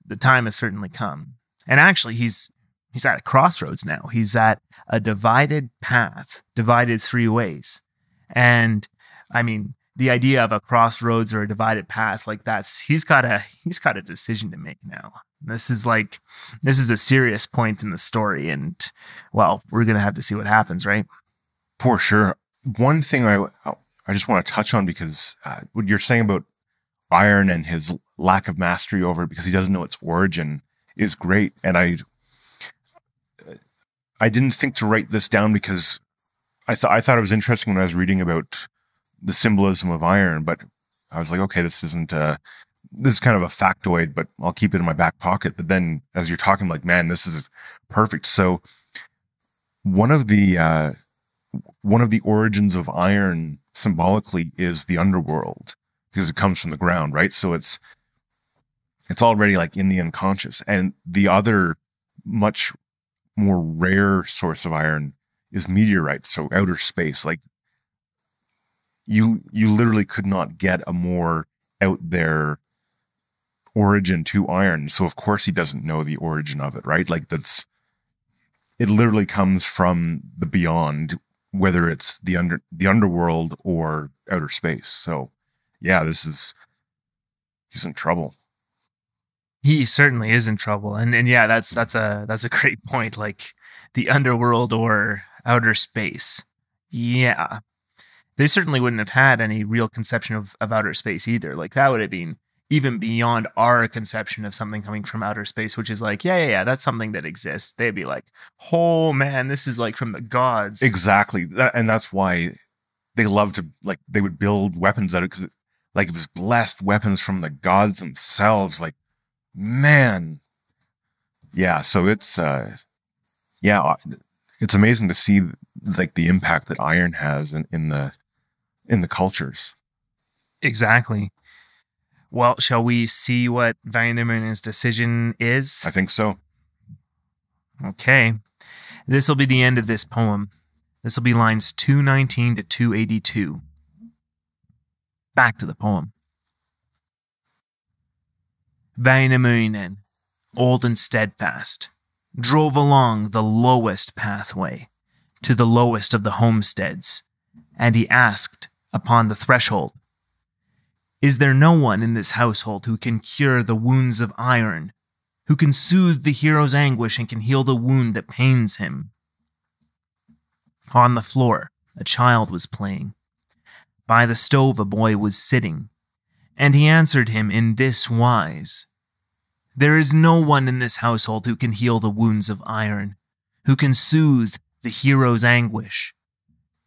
the time has certainly come. And actually, he's at a crossroads now. He's at a divided path, divided three ways. And I mean, the idea of a crossroads or a divided path, like, that's, he's got a decision to make now. This is a serious point in the story, and, well, we're going to have to see what happens, right? For sure. One thing I just want to touch on, because what you're saying about iron and his lack of mastery over it because he doesn't know its origin is great. And I didn't think to write this down because I thought it was interesting when I was reading about the symbolism of iron, but I was like, okay, this is kind of a factoid, but I'll keep it in my back pocket. But then as you're talking, like, man, this is perfect. So one of the origins of iron symbolically is the underworld, because it comes from the ground, right? So it's already, like, in the unconscious. And the other much more rare source of iron is meteorites. So outer space, like, you literally could not get a more out there origin to iron. So of course he doesn't know the origin of it, right? Like, it literally comes from the beyond, whether it's the underworld or outer space. So yeah, he's in trouble. He certainly is in trouble. And yeah, that's a great point. Like, the underworld or outer space. Yeah. They certainly wouldn't have had any real conception of outer space either. Like, that would have been even beyond our conception of something coming from outer space, which is like, yeah, that's something that exists. They'd be like, oh man, this is, like, from the gods. Exactly. And that's why they love to, like, they would build weapons out of it, because, like, it was blessed weapons from the gods themselves. Like, man. Yeah. So it's amazing to see, like, the impact that iron has in the cultures. Exactly. Well, shall we see what Väinämöinen's decision is? I think so. Okay. This will be the end of this poem. This will be lines 219 to 282. Back to the poem. Väinämöinen, old and steadfast, drove along the lowest pathway to the lowest of the homesteads, and he asked upon the threshold, "Is there no one in this household who can cure the wounds of iron, who can soothe the hero's anguish and can heal the wound that pains him?" On the floor, a child was playing. By the stove, a boy was sitting, and he answered him in this wise, "There is no one in this household who can heal the wounds of iron, who can soothe the hero's anguish.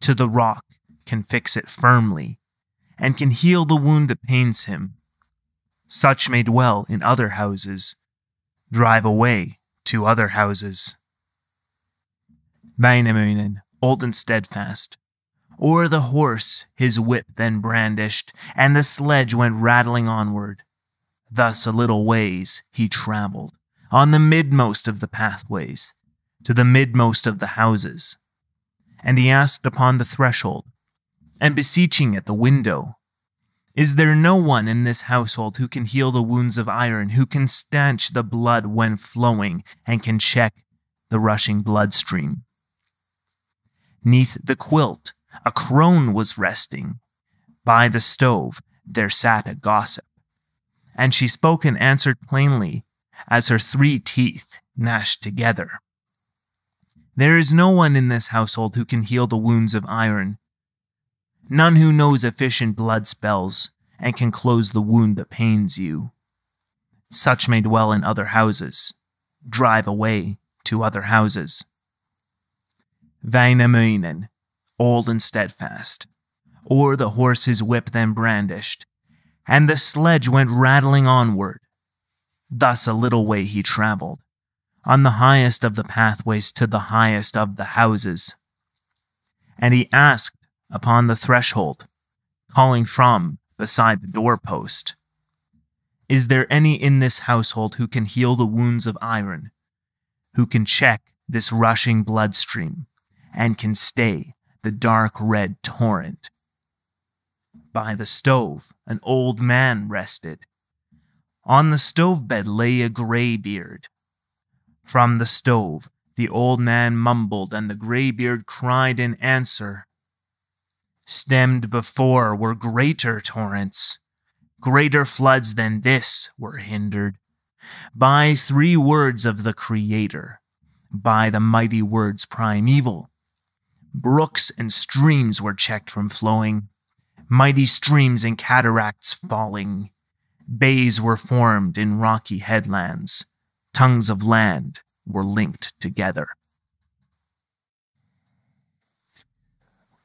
To the rock can fix it firmly, and can heal the wound that pains him. Such may dwell in other houses, drive away to other houses." Väinämöinen, old and steadfast, o'er the horse his whip then brandished, and the sledge went rattling onward. Thus a little ways he travelled, on the midmost of the pathways, to the midmost of the houses. And he asked upon the threshold, and beseeching at the window, Is there no one in this household who can heal the wounds of iron, who can stanch the blood when flowing, and can check the rushing bloodstream? Neath the quilt, a crone was resting. By the stove, there sat a gossip. And she spoke and answered plainly, as her three teeth gnashed together. There is no one in this household who can heal the wounds of iron, none who knows efficient blood spells, and can close the wound that pains you. Such may dwell in other houses, drive away to other houses. Väinämöinen, old and steadfast, o'er the horse his whip then brandished, and the sledge went rattling onward. Thus a little way he travelled, on the highest of the pathways to the highest of the houses. And he asked upon the threshold, calling from beside the doorpost, "Is there any in this household who can heal the wounds of iron, who can check this rushing bloodstream, and can stay the dark red torrent?" By the stove, an old man rested. On the stove bed lay a greybeard. From the stove, the old man mumbled, and the greybeard cried in answer, "Stemmed before were greater torrents. Greater floods than this were hindered. By three words of the Creator, by the mighty words primeval, brooks and streams were checked from flowing, mighty streams and cataracts falling. Bays were formed in rocky headlands. Tongues of land were linked together."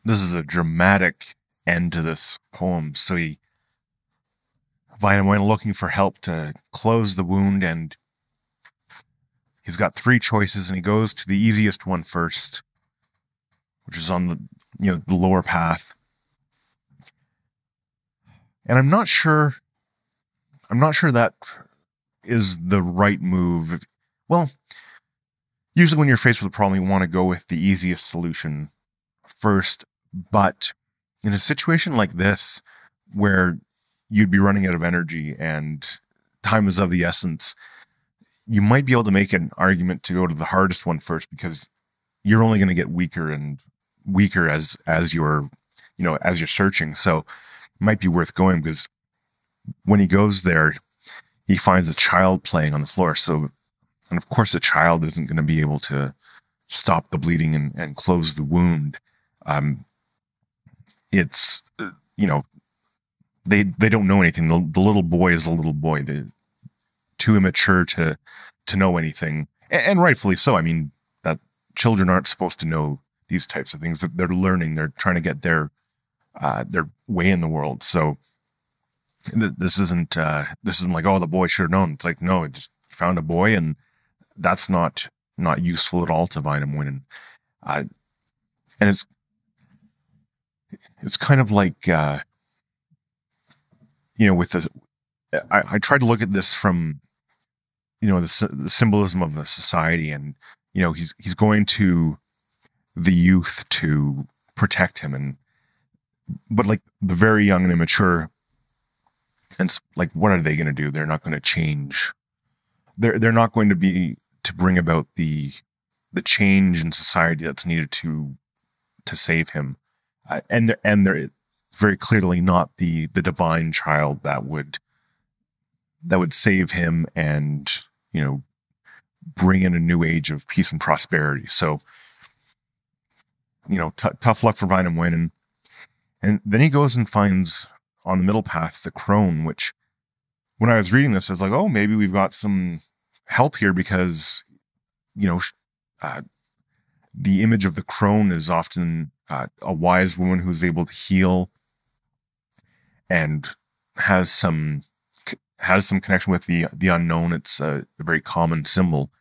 This is a dramatic end to this poem. So Vaina went looking for help to close the wound, and he's got three choices, and he goes to the easiest one first, which is on the lower path. And I'm not sure that is the right move. Well, usually when you're faced with a problem, you want to go with the easiest solution first. But in a situation like this, where you'd be running out of energy and time is of the essence, you might be able to make an argument to go to the hardest one first, because you're only going to get weaker and weaker as you're searching. So it might be worth going, because when he goes there, he finds a child playing on the floor. So, and of course, a child isn't going to be able to stop the bleeding and close the wound. They don't know anything. The little boy is a little boy. They're too immature to know anything, and rightfully so. I mean, that children aren't supposed to know these types of things. That they're learning. They're trying to get their way in the world. So this isn't like, oh, the boy should have known. It's like, no, it just found a boy, and that's not useful at all to Väinämöinen. And it's kind of like, with this, I tried to look at this from, the symbolism of the society, and, he's going to the youth to protect him, but like the very young and immature, and like, what are they going to do? They're not going to change. They're not going to bring about the change in society that's needed to save him. And they're very clearly not the divine child that would save him and, bring in a new age of peace and prosperity. So, tough luck for Väinämöinen. And then he goes and finds on the middle path the crone, which when I was reading this, I was like, oh, maybe we've got some help here, because, the image of the crone is often a wise woman who's able to heal and has some connection with the unknown. It's a very common symbol,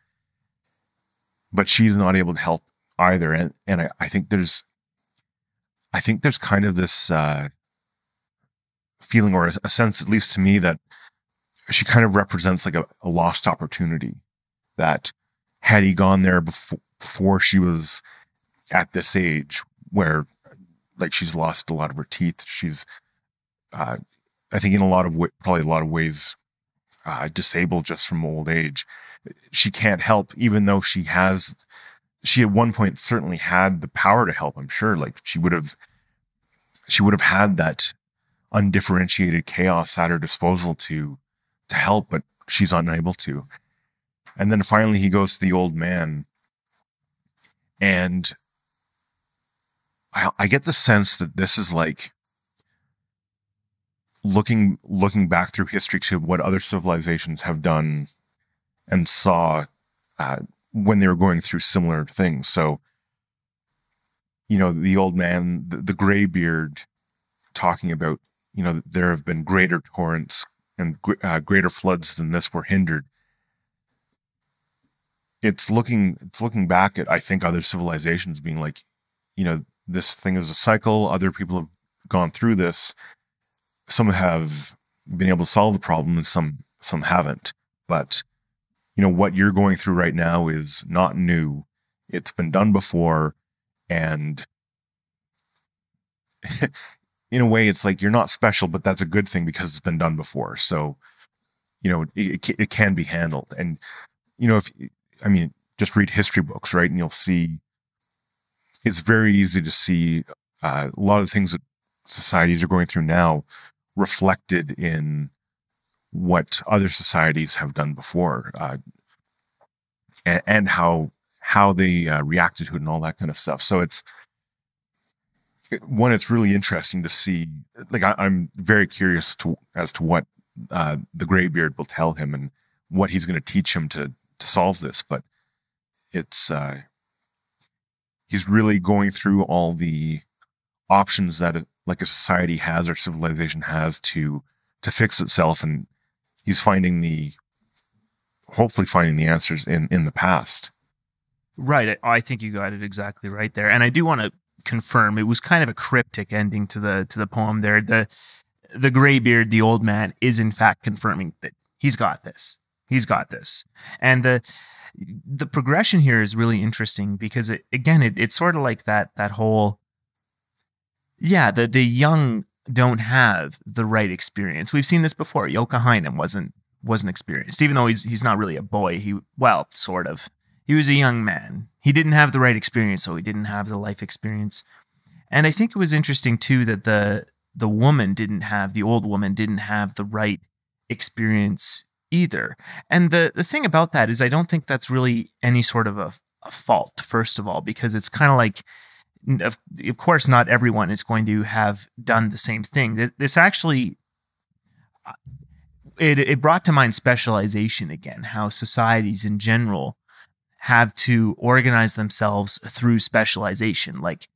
but she's not able to help either. And I think there's kind of this feeling, or a sense, at least to me, that she kind of represents like a lost opportunity, that had he gone there before she was at this age, where like she's lost a lot of her teeth, she's I think in a lot of ways, disabled just from old age. She can't help, even though she at one point certainly had the power to help. I'm sure, like she would have had that undifferentiated chaos at her disposal to help, but she's unable to. And then finally he goes to the old man, and I get the sense that this is like looking back through history to what other civilizations have done and saw when they were going through similar things. So, you know, the old man, the graybeard, talking about, you know, there have been greater torrents and greater floods than this were hindered. It's looking back at, I think, other civilizations being like, you know, this thing is a cycle. Other people have gone through this. Some have been able to solve the problem and some haven't. But, you know, what you're going through right now is not new. It's been done before. And in a way, it's like you're not special, but that's a good thing because it's been done before. So, you know, it can be handled. And, you know, just read history books, right? And you'll see it's very easy to see a lot of the things that societies are going through now reflected in what other societies have done before, and how they reacted to it and all that kind of stuff. So it's really interesting to see. Like I'm very curious as to what the graybeard will tell him and what he's going to teach him to solve this. But it's he's really going through all the options that a society has or civilization has to fix itself, and he's hopefully finding the answers in the past. Right. I think you got it exactly right there. And I do want to confirm it was kind of a cryptic ending to the poem there. The graybeard, the old man, is in fact confirming that he's got this. He's got this. And the progression here is really interesting because it's sort of like that whole, yeah, the young don't have the right experience. We've seen this before. Joukahainen wasn't experienced, even though he's not really a boy. Sort of. He was a young man. He didn't have the right experience, so he didn't have the life experience. And I think it was interesting too that the old woman didn't have the right experience either. And the thing about that is I don't think that's really any sort of a fault, first of all, because it's kind of like, of course, not everyone is going to have done the same thing. This actually, it brought to mind specialization again, how societies in general have to organize themselves through specialization, like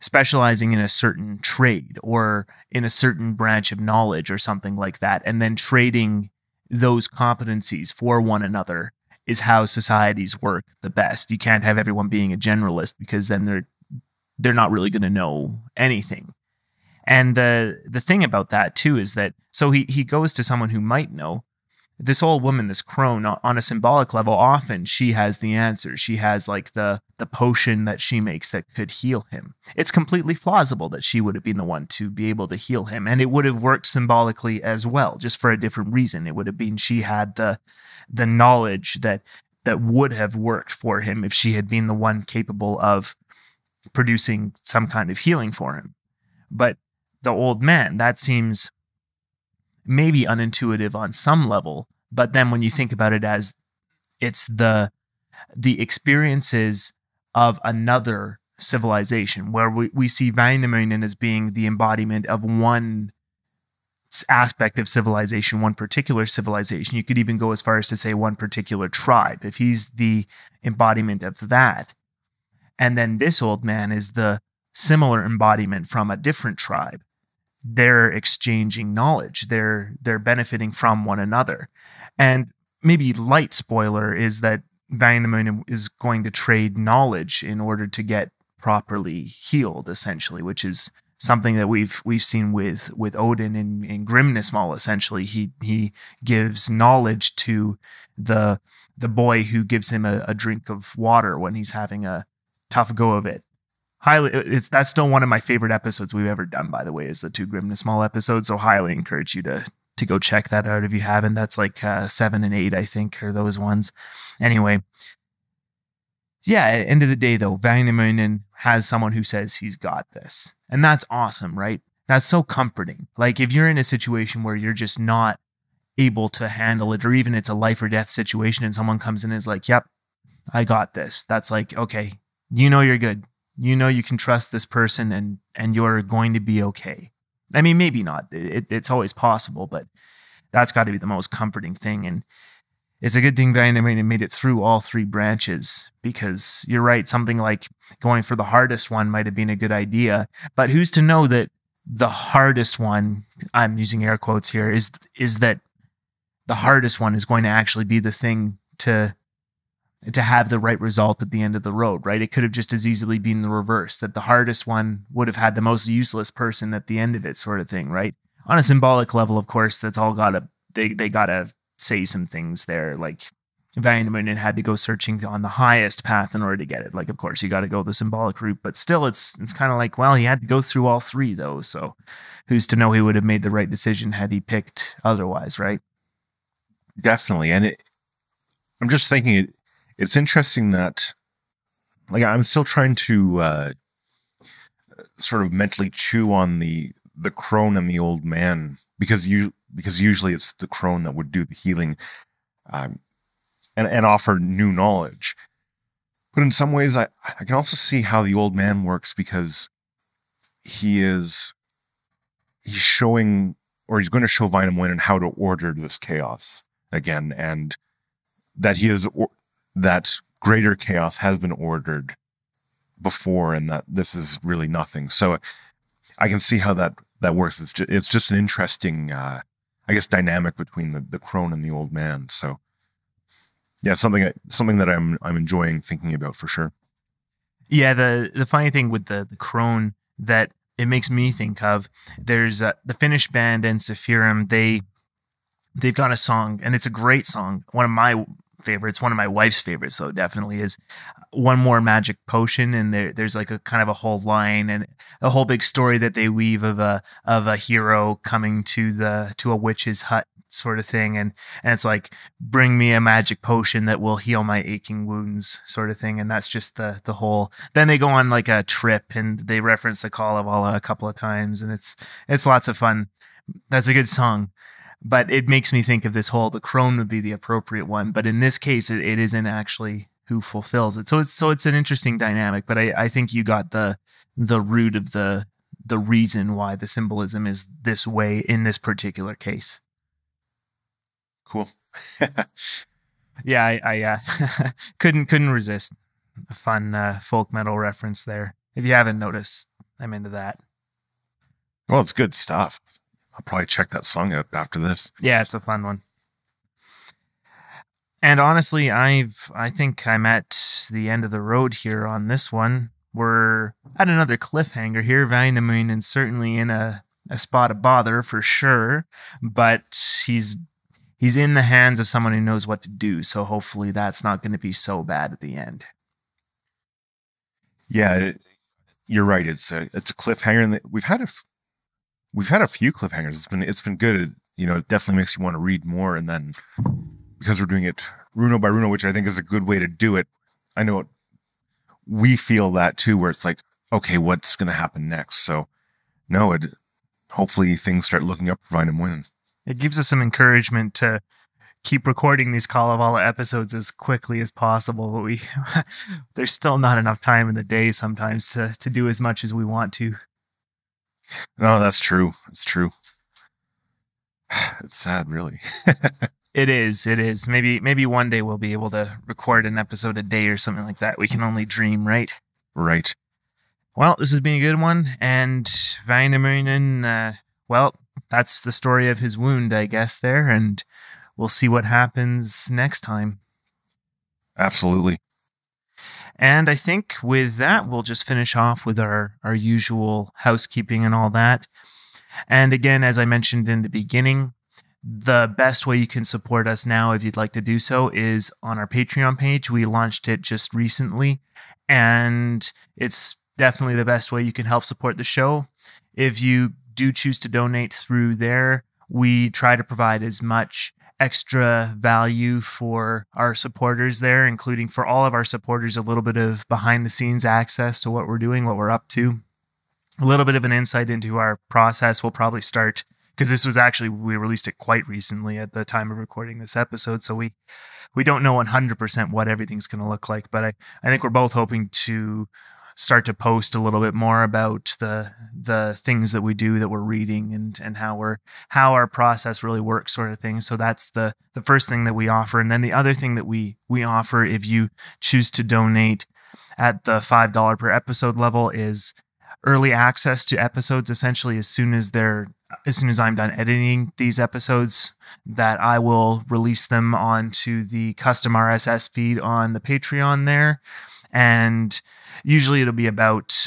specializing in a certain trade or in a certain branch of knowledge or something like that, and then trading those competencies for one another is how societies work the best. You can't have everyone being a generalist because then they're not really going to know anything. And the thing about that too is that so he goes to someone who might know. This old woman, this crone, on a symbolic level, often she has the answer. She has like the potion that she makes that could heal him. It's completely plausible that she would have been the one to be able to heal him, and it would have worked symbolically as well, just for a different reason. It would have been she had the knowledge that would have worked for him if she had been the one capable of producing some kind of healing for him. But the old man, that seems maybe unintuitive on some level, but then when you think about it as it's the experiences of another civilization, where we see Väinämöinen as being the embodiment of one aspect of civilization, one particular civilization. You could even go as far as to say one particular tribe, if he's the embodiment of that. And then this old man is the similar embodiment from a different tribe. They're exchanging knowledge. They're benefiting from one another. And maybe light spoiler is that Väinämöinen is going to trade knowledge in order to get properly healed, essentially, which is something that we've seen with Odin in Grímnismál. Essentially, he gives knowledge to the boy who gives him a drink of water when he's having a tough go of it. That's still one of my favorite episodes we've ever done, by the way, is the two Grímnismál episodes. So highly encourage you to go check that out if you haven't. That's like 7 and 8, I think, are those ones. Anyway. Yeah, at the end of the day, though, Väinämöinen has someone who says he's got this. And that's awesome, right? That's so comforting. Like, if you're in a situation where you're just not able to handle it, or even it's a life or death situation and someone comes in and is like, yep, I got this. That's like, okay, you know you're good. You know you can trust this person and you're going to be okay. I mean, maybe not. It's always possible, but that's got to be the most comforting thing. And it's a good thing Väinämöinen made it through all three branches, because you're right, something like going for the hardest one might have been a good idea, but who's to know that the hardest one, I'm using air quotes here, is that the hardest one is going to actually be the thing to have the right result at the end of the road, right? It could have just as easily been the reverse, that the hardest one would have had the most useless person at the end of it, sort of thing, right? On a symbolic level, of course, that's all they gotta say some things there, like Väinämöinen had to go searching on the highest path in order to get it. Like, of course, you got to go the symbolic route, but still, it's kind of like, well, he had to go through all three, though, so who's to know he would have made the right decision had he picked otherwise, right? Definitely, and I'm just thinking, it's interesting that, like, I'm still trying to sort of mentally chew on the crone and the old man, because usually it's the crone that would do the healing and offer new knowledge. But in some ways, I can also see how the old man works, because he's going to show Väinämöinen how to order this chaos again, and that that greater chaos has been ordered before, and that this is really nothing. So I can see how that works. It's just an interesting I guess dynamic between the crone and the old man. So yeah, something that I'm enjoying thinking about for sure. Yeah, the funny thing with the crone that it makes me think of, there's the Finnish band and Sephirim, they've got a song, and it's a great song. One of my favorites, one of my wife's favorites, so definitely, is One More Magic Potion, and there's like a kind of a whole line and a whole big story that they weave of a hero coming to a witch's hut, sort of thing, and it's like, bring me a magic potion that will heal my aching wounds, sort of thing. And that's just the whole, then they go on like a trip and they reference the Kalevala a couple of times, and it's lots of fun. That's a good song. But it makes me think of this whole, the crone would be the appropriate one, but in this case, it isn't actually who fulfills it. So it's an interesting dynamic, but I think you got the root of the reason why the symbolism is this way in this particular case. Cool. Yeah, I couldn't resist a fun folk metal reference there. If you haven't noticed, I'm into that. Well, it's good stuff. I'll probably check that song out after this. Yeah, it's a fun one. And honestly, I think I'm at the end of the road here on this one. We're at another cliffhanger here. Väinämöinen's certainly in a spot of bother for sure, but he's in the hands of someone who knows what to do, so hopefully that's not going to be so bad at the end. Yeah, you're right. It's a cliffhanger, and we've had a few cliffhangers. It's been good. It definitely makes you want to read more. And then, because we're doing it Runo by Runo, which I think is a good way to do it. I know we feel that too, where it's like, okay, what's going to happen next? So no, hopefully things start looking up for Väinämöinen. It gives us some encouragement to keep recording these Kalevala episodes as quickly as possible, but there's still not enough time in the day sometimes to do as much as we want to. No, that's true. It's true. It's sad, really. It is. Maybe one day we'll be able to record an episode a day or something like that. We can only dream, right? Right. Well, this has been a good one. And Väinämöinen, well, that's the story of his wound, I guess, there. And we'll see what happens next time. Absolutely. And I think with that, we'll just finish off with our usual housekeeping and all that. And again, as I mentioned in the beginning, the best way you can support us now, if you'd like to do so, is on our Patreon page. We launched it just recently, and it's definitely the best way you can help support the show. If you do choose to donate through there, we try to provide as much extra value for our supporters there, including for all of our supporters, a little bit of behind the scenes access to what we're doing, what we're up to, a little bit of an insight into our process. We'll probably start, because this was actually, we released it quite recently at the time of recording this episode. So we don't know 100% what everything's going to look like, but I think we're both hoping to start to post a little bit more about the things that we do, that we're reading, and how our process really works, sort of thing. So that's the first thing that we offer. And then the other thing that we offer, if you choose to donate at the $5 per episode level, is early access to episodes. Essentially, as soon as I'm done editing these episodes, that I will release them onto the custom RSS feed on the Patreon there. And usually it'll be about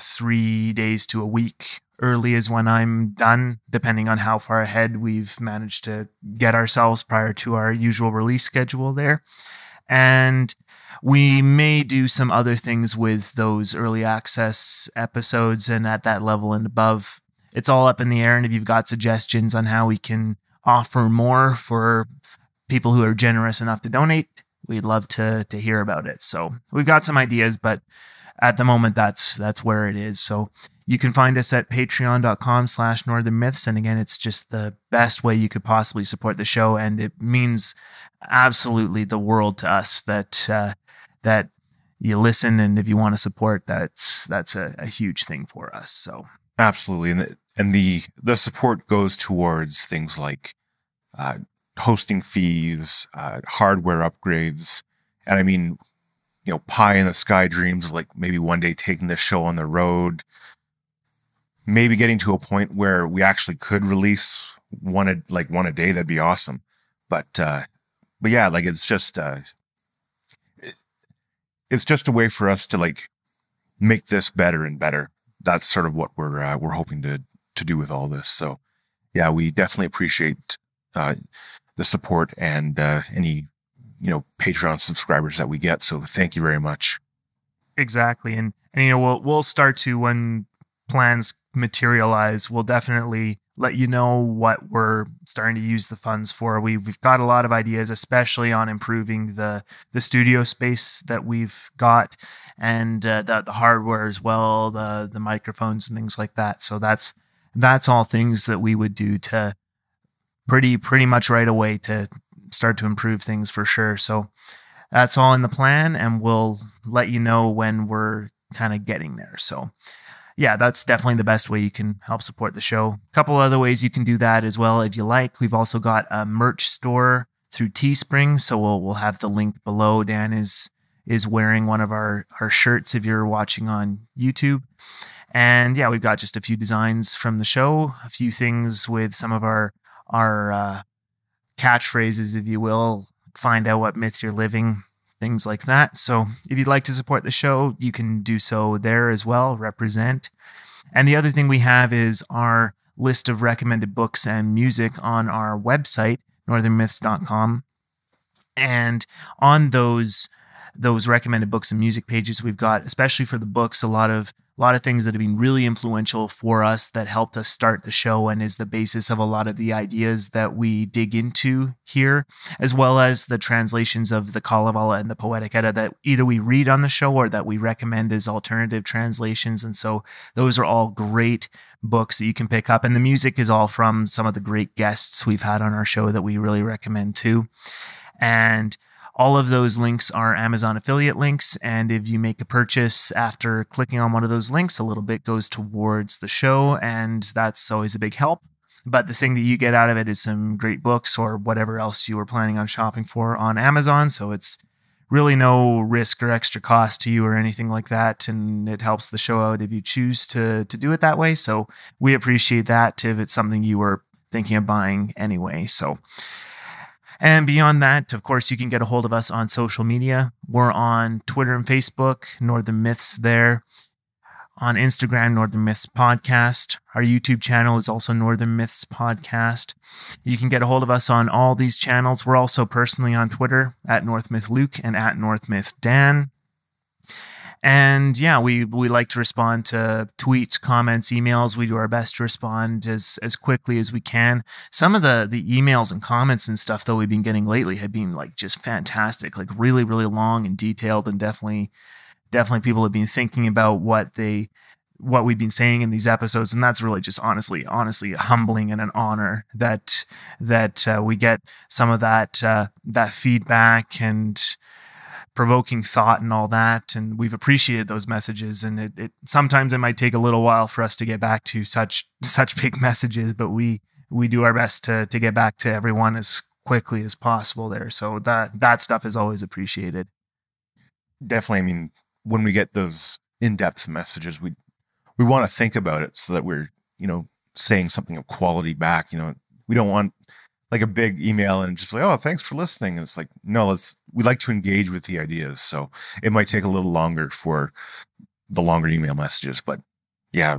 3 days to a week early is when I'm done, depending on how far ahead we've managed to get ourselves prior to our usual release schedule there. And we may do some other things with those early access episodes and at that level and above. It's all up in the air. And if you've got suggestions on how we can offer more for people who are generous enough to donate, we'd love to hear about it. So we've got some ideas, but at the moment, that's where it is. So you can find us at patreon.com/northernmyths. And again, it's just the best way you could possibly support the show. And it means absolutely the world to us that that you listen. And if you want to support, that's a huge thing for us. So absolutely. And the support goes towards things like hosting fees, hardware upgrades. And I mean, you know, pie in the sky dreams, like maybe one day taking this show on the road, maybe getting to a point where we actually could release one a day. That'd be awesome. But yeah, like it's just, it's just a way for us to like make this better and better. That's sort of what we're hoping to do with all this. So yeah, we definitely appreciate the support and any, you know, Patreon subscribers that we get. So thank you very much. Exactly. And you know, we'll start to, when plans materialize, we'll definitely let you know what we're starting to use the funds for. We've got a lot of ideas, especially on improving the studio space that we've got, and the hardware as well, the microphones and things like that. So that's all things that we would do to pretty much right away to start to improve things for sure. So that's all in the plan, and we'll let you know when we're kind of getting there. So yeah, that's definitely the best way you can help support the show. A couple other ways you can do that as well if you like. We've also got a merch store through Teespring, so we'll have the link below. Dan is wearing one of our shirts if you're watching on YouTube. And yeah, we've got just a few designs from the show, a few things with some of our catchphrases, if you will, find out what myths you're living, things like that. So if you'd like to support the show, you can do so there as well, represent. And the other thing we have is our list of recommended books and music on our website, northernmyths.com. And on those recommended books and music pages, we've got, especially for the books, a lot of things that have been really influential for us that helped us start the show and is the basis of a lot of the ideas that we dig into here, as well as the translations of the Kalevala and the Poetic Edda that either we read on the show or that we recommend as alternative translations. And so those are all great books that you can pick up. And the music is all from some of the great guests we've had on our show that we really recommend too. And all of those links are Amazon affiliate links, and if you make a purchase after clicking on one of those links, a little bit goes towards the show, and that's always a big help. But the thing that you get out of it is some great books or whatever else you were planning on shopping for on Amazon, so it's really no risk or extra cost to you or anything like that, and it helps the show out if you choose to do it that way, so we appreciate that if it's something you were thinking of buying anyway, so... And beyond that, of course, you can get a hold of us on social media. We're on Twitter and Facebook, Northern Myths there. On Instagram, Northern Myths Podcast. Our YouTube channel is also Northern Myths Podcast. You can get a hold of us on all these channels. We're also personally on Twitter, @NorthMythLuke and @NorthMythDan. And yeah, we like to respond to tweets, comments, emails. We do our best to respond as quickly as we can. Some of the emails and comments and stuff though we've been getting lately have been like just fantastic, like really, really long and detailed, and definitely people have been thinking about what we've been saying in these episodes. And that's really just honestly humbling and an honor that we get some of that feedback and provoking thought and all that. And we've appreciated those messages. And it sometimes it might take a little while for us to get back to such big messages, but we do our best to get back to everyone as quickly as possible there. So that stuff is always appreciated. Definitely. I mean, when we get those in-depth messages, we want to think about it so that we're, saying something of quality back. We don't want like a big email and just like, oh, thanks for listening. And it's like, no, we like to engage with the ideas. So it might take a little longer for the longer email messages, but yeah,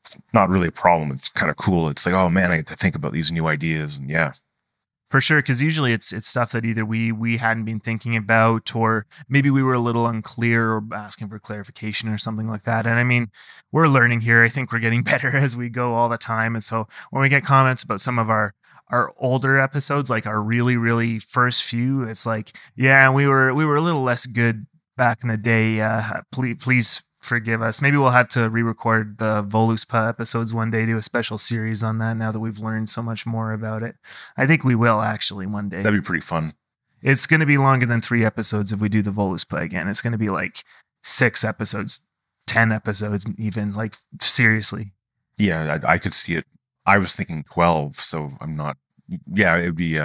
it's not really a problem. It's kind of cool. It's like, oh man, I get to think about these new ideas. And yeah. For sure, because usually it's stuff that either we hadn't been thinking about, or maybe we were a little unclear or asking for clarification or something like that. And I mean, we're learning here. I think we're getting better as we go all the time. And so when we get comments about some of our older episodes, like our really, really first few, it's like, yeah, we were a little less good back in the day. Please forgive us. Maybe we'll have to re-record the Voluspa episodes one day, do a special series on that now that we've learned so much more about it. I think we will actually one day. That'd be pretty fun. It's going to be longer than 3 episodes if we do the Voluspa again. It's going to be like 6 episodes, 10 episodes even, like seriously. Yeah, I could see it. I was thinking 12, so I'm not. Yeah, it'd be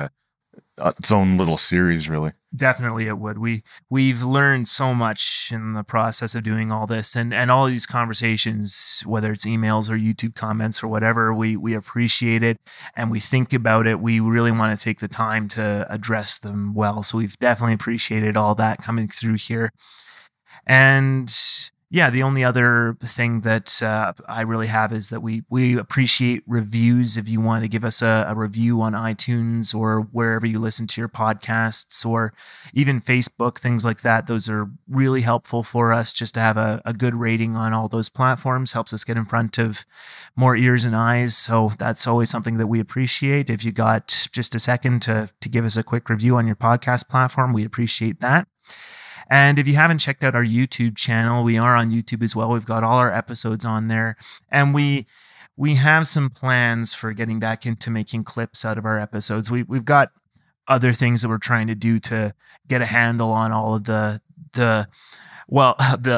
its own little series, really. Definitely it would. We've learned so much in the process of doing all this and all these conversations, whether it's emails or YouTube comments or whatever, we appreciate it and we think about it. We really want to take the time to address them well. So we've definitely appreciated all that coming through here. And yeah, the only other thing that I really have is that we appreciate reviews. If you want to give us a review on iTunes or wherever you listen to your podcasts or even Facebook, things like that, those are really helpful for us. Just to have a good rating on all those platforms helps us get in front of more ears and eyes. So that's always something that we appreciate. If you got just a second to give us a quick review on your podcast platform, we appreciate that. And if you haven't checked out our YouTube channel, we are on YouTube as well. We've got all our episodes on there. And we have some plans for getting back into making clips out of our episodes. We've got other things that we're trying to do to get a handle on all of the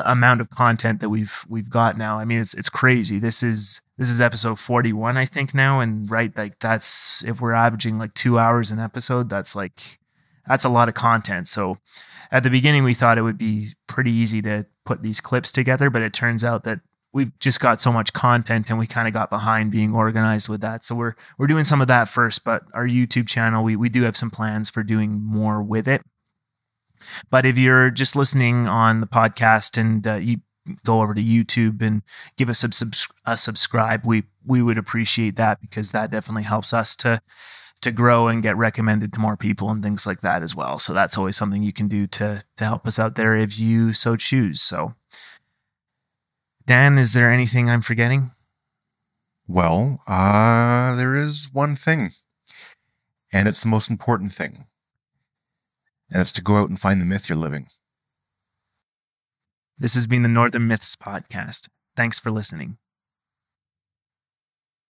amount of content that we've got now. I mean, it's crazy. This is episode 41, I think now. And right, like that's, if we're averaging like 2 hours an episode, that's a lot of content. So at the beginning, we thought it would be pretty easy to put these clips together, but it turns out that we've just got so much content and we kind of got behind being organized with that. So we're doing some of that first, but our YouTube channel, we do have some plans for doing more with it. But if you're just listening on the podcast and you go over to YouTube and give us a subscribe, we would appreciate that because that definitely helps us to grow and get recommended to more people and things like that as well. So that's always something you can do to help us out there if you so choose. So Dan, is there anything I'm forgetting? Well, there is one thing, and it's the most important thing, and it's to go out and find the myth you're living. This has been the Northern Myths Podcast. Thanks for listening.